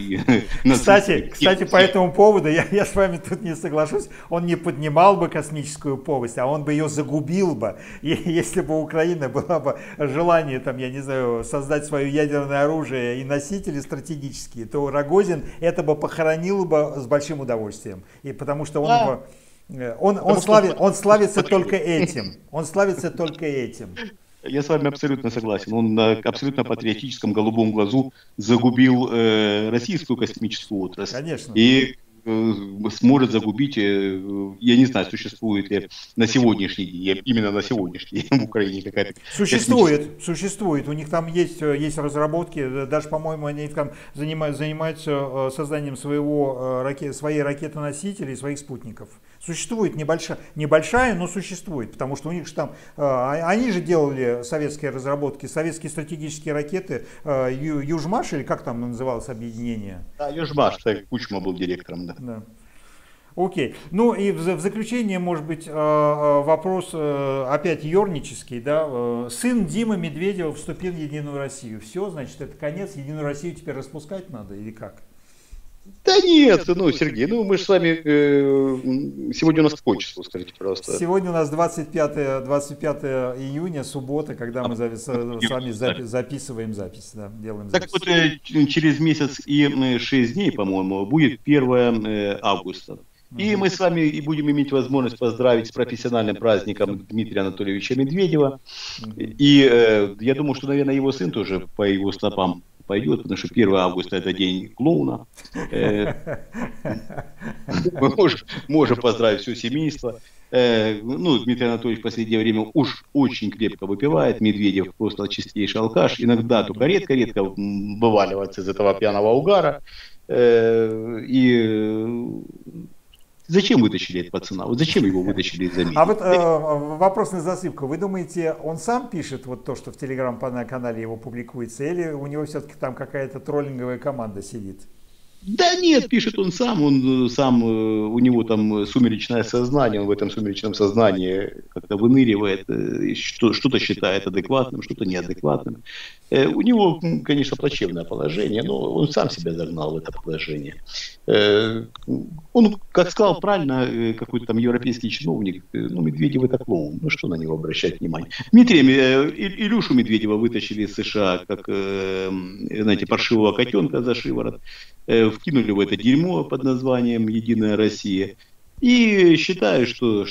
Кстати, по этому поводу я с вами тут не соглашусь. Он не поднимал бы космическую повость, а он бы ее загубил бы. И если бы Украина была бы желание, там, я не знаю, создать свое ядерное оружие и носители стратегические, то Рогозин это бы похоронил бы с большим удовольствием. И потому что он... Да. Он славится только этим. Я с вами абсолютно согласен. Он на абсолютно патриотическом голубом глазу загубил российскую космическую отрасль. Конечно. И сможет загубить, я не знаю, существует ли на сегодняшний день, именно на сегодняшний день в Украине какая-то... Существует. У них там есть разработки, даже, по-моему, они там занимаются созданием своей ракетоносителей, своих спутников. Существует небольшая, но существует, потому что у них же там, они же делали советские разработки, советские стратегические ракеты, Южмаш, или как там называлось объединение? Да, Южмаш, Кучма был директором, да. Да. Окей. Ну и в заключение, может быть, вопрос опять ёрнический, да? Сын Димы Медведева вступил в Единую Россию. Все, значит, это конец, Единую Россию теперь распускать надо или как? Да нет, ну, Сергей, ну мы же с вами, сегодня у нас какое число, скажите, пожалуйста? Сегодня у нас 25 июня, суббота, когда мы с вами записываем запись, да, делаем запись. Так вот, через месяц и 6 дней, по-моему, будет 1 августа. И мы с вами и будем иметь возможность поздравить с профессиональным праздником Дмитрия Анатольевича Медведева. И я думаю, что, наверное, его сын тоже по его стопам пойдет, потому что 1 августа это день клоуна. Можем поздравить все семейство. Ну, Дмитрий Анатольевич в последнее время уж очень крепко выпивает. Медведев просто чистейший алкаш. Иногда только редко-редко вываливается из этого пьяного угара. И... Зачем вытащили этого пацана? Вот зачем его вытащили из-за меня? А вот вопрос на засыпку. Вы думаете, он сам пишет вот то, что в телеграм-канале его публикуется, или у него все-таки там какая-то троллинговая команда сидит? Да нет, пишет он сам, у него там сумеречное сознание, он в этом сумеречном сознании как-то выныривает, что-то считает адекватным, что-то неадекватным. У него, конечно, плачевное положение, но он сам себя загнал в это положение. Он, как сказал правильно какой-то там европейский чиновник, ну, Медведев это клоун, ну, что на него обращать внимание. Дмитрий, Илюшу Медведева вытащили из США, как, знаете, паршивого котенка за шиворот. Вкинули в это дерьмо под названием «Единая Россия». И считаю, что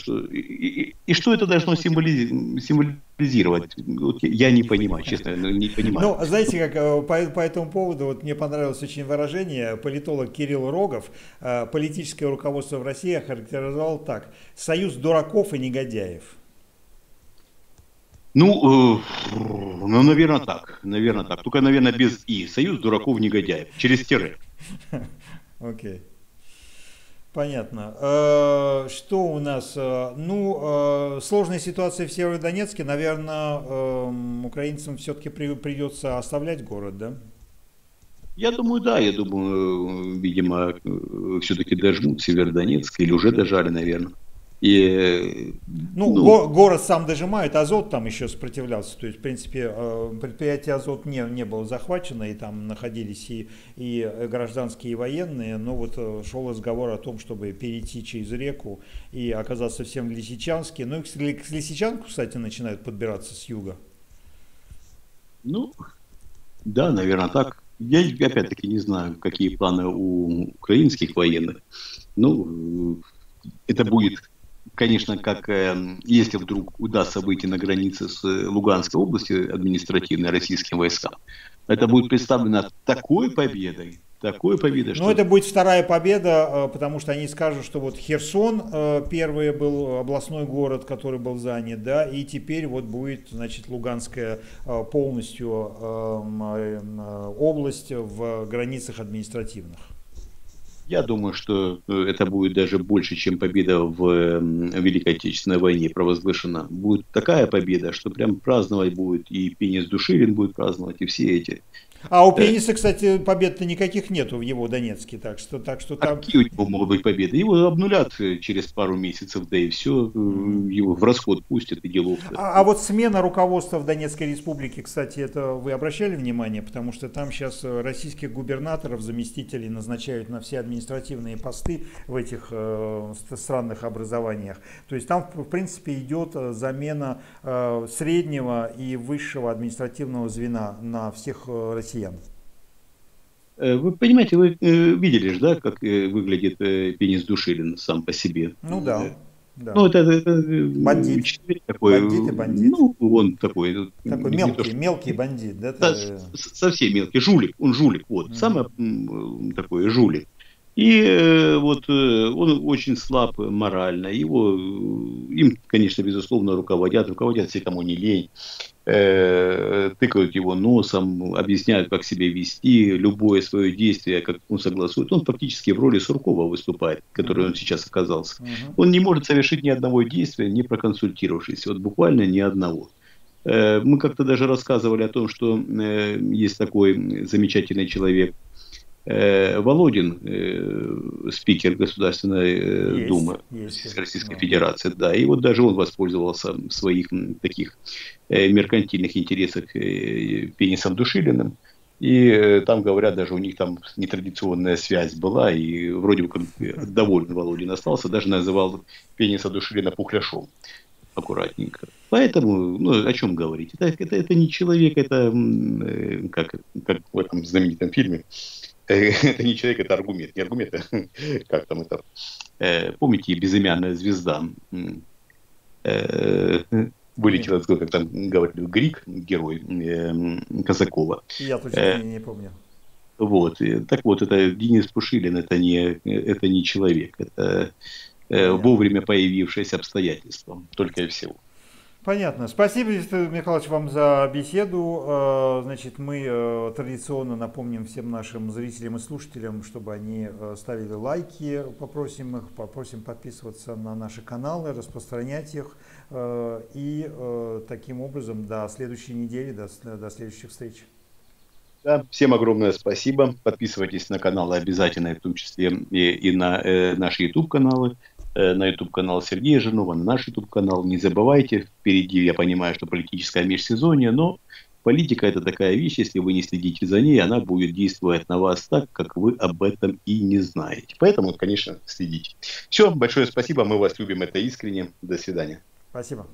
это должно символизировать. Вот я не понимаю, честно, не понимаю. Ну, знаете, как по этому поводу вот мне понравилось очень выражение. Политолог Кирилл Рогов политическое руководство в России охарактеризовал так: союз дураков и негодяев. Ну, наверное, так. Наверное, так. Только, наверное, без «и». Союз дураков-негодяев. Через тире. Окей. Понятно. Что у нас? Ну, сложная ситуация в Северодонецке. Наверное, украинцам все-таки придется оставлять город, да? Я думаю, да. Я думаю, видимо, все-таки дожмут Северодонецк. Или уже дожали, наверное. И, ну, город сам дожимает, Азот там еще сопротивлялся, то есть, в принципе, предприятие Азот не было захвачено, и там находились и гражданские, и военные, но вот шел разговор о том, чтобы перейти через реку и оказаться всем в Лисичанске, ну и к Лисичанску, кстати, начинают подбираться с юга. Ну, да, наверное, так. Я опять-таки не знаю, какие планы у украинских военных, ну, это будет... Конечно, как если вдруг удастся выйти на границы с Луганской областью административной российским войскам, это будет представлено такой победой. Что... Но это будет вторая победа, потому что они скажут, что вот Херсон первый был областной город, который был занят, да, и теперь вот будет, значит, Луганская полностью область в границах административных. Я думаю, что это будет даже больше, чем победа в Великой Отечественной войне провозглашена. Будет такая победа, что прям праздновать будет, и пенис Душирин будет праздновать, и все эти. А у Пениса, кстати, побед-то никаких нету в его Донецке, так что там... А какие у него могут быть победы? Его обнулят через пару месяцев, да и все, его в расход пустят и делов. А вот смена руководства в Донецкой республике, кстати, это вы обращали внимание? Потому что там сейчас российских губернаторов, заместителей назначают на все административные посты в этих странных образованиях. То есть там, в принципе, идет замена среднего и высшего административного звена на всех российских. Вы понимаете, вы видели же, да, как выглядит Пенис Душилин сам по себе. Ну да. Да. Ну это бандит. Такой, бандит и бандит. Ну он такой мелкий бандит, да? Да ты... Совсем мелкий, жулик, он жулик, вот, самый такой жулик. И вот он очень слаб морально, им, конечно, безусловно, руководят все, кому не лень, тыкают его носом, объясняют, как себя вести, любое свое действие, как он согласует. Он практически в роли Суркова выступает, который он сейчас оказался. Он не может совершить ни одного действия, не проконсультировавшись, вот буквально ни одного. Мы как-то даже рассказывали о том, что есть такой замечательный человек, Володин, спикер Государственной Думы Российской Федерации, да, и вот даже он воспользовался в своих таких меркантильных интересах Пенисом Душилиным, и там говорят, даже у них там нетрадиционная связь была, и вроде бы как доволен Володин остался, даже называл Пениса Душилина пухляшом. Аккуратненько. Поэтому, ну, о чем говорить? Это не человек, это как в этом знаменитом фильме. Это не человек, это аргумент. Не аргумент, как там это... Помните, безымянная звезда вылетела, как там говорили, Грик, герой Казакова. Я точно не помню. Вот. Так вот, это Денис Пушилин, это не человек, это вовремя появившееся обстоятельство, только и всего. Понятно. Спасибо, Виктор Михайлович, вам за беседу. Значит, мы традиционно напомним всем нашим зрителям и слушателям, чтобы они ставили лайки, попросим подписываться на наши каналы, распространять их. И таким образом до следующей недели, до следующих встреч. Да, всем огромное спасибо. Подписывайтесь на каналы обязательно, в том числе и на наши YouTube-каналы. На YouTube-канал Сергея Жирнова, на наш YouTube-канал. Не забывайте, впереди, я понимаю, что политическое межсезонье, но политика — это такая вещь, если вы не следите за ней, она будет действовать на вас так, как вы об этом и не знаете. Поэтому, конечно, следите. Все, большое спасибо, мы вас любим, это искренне. До свидания. Спасибо.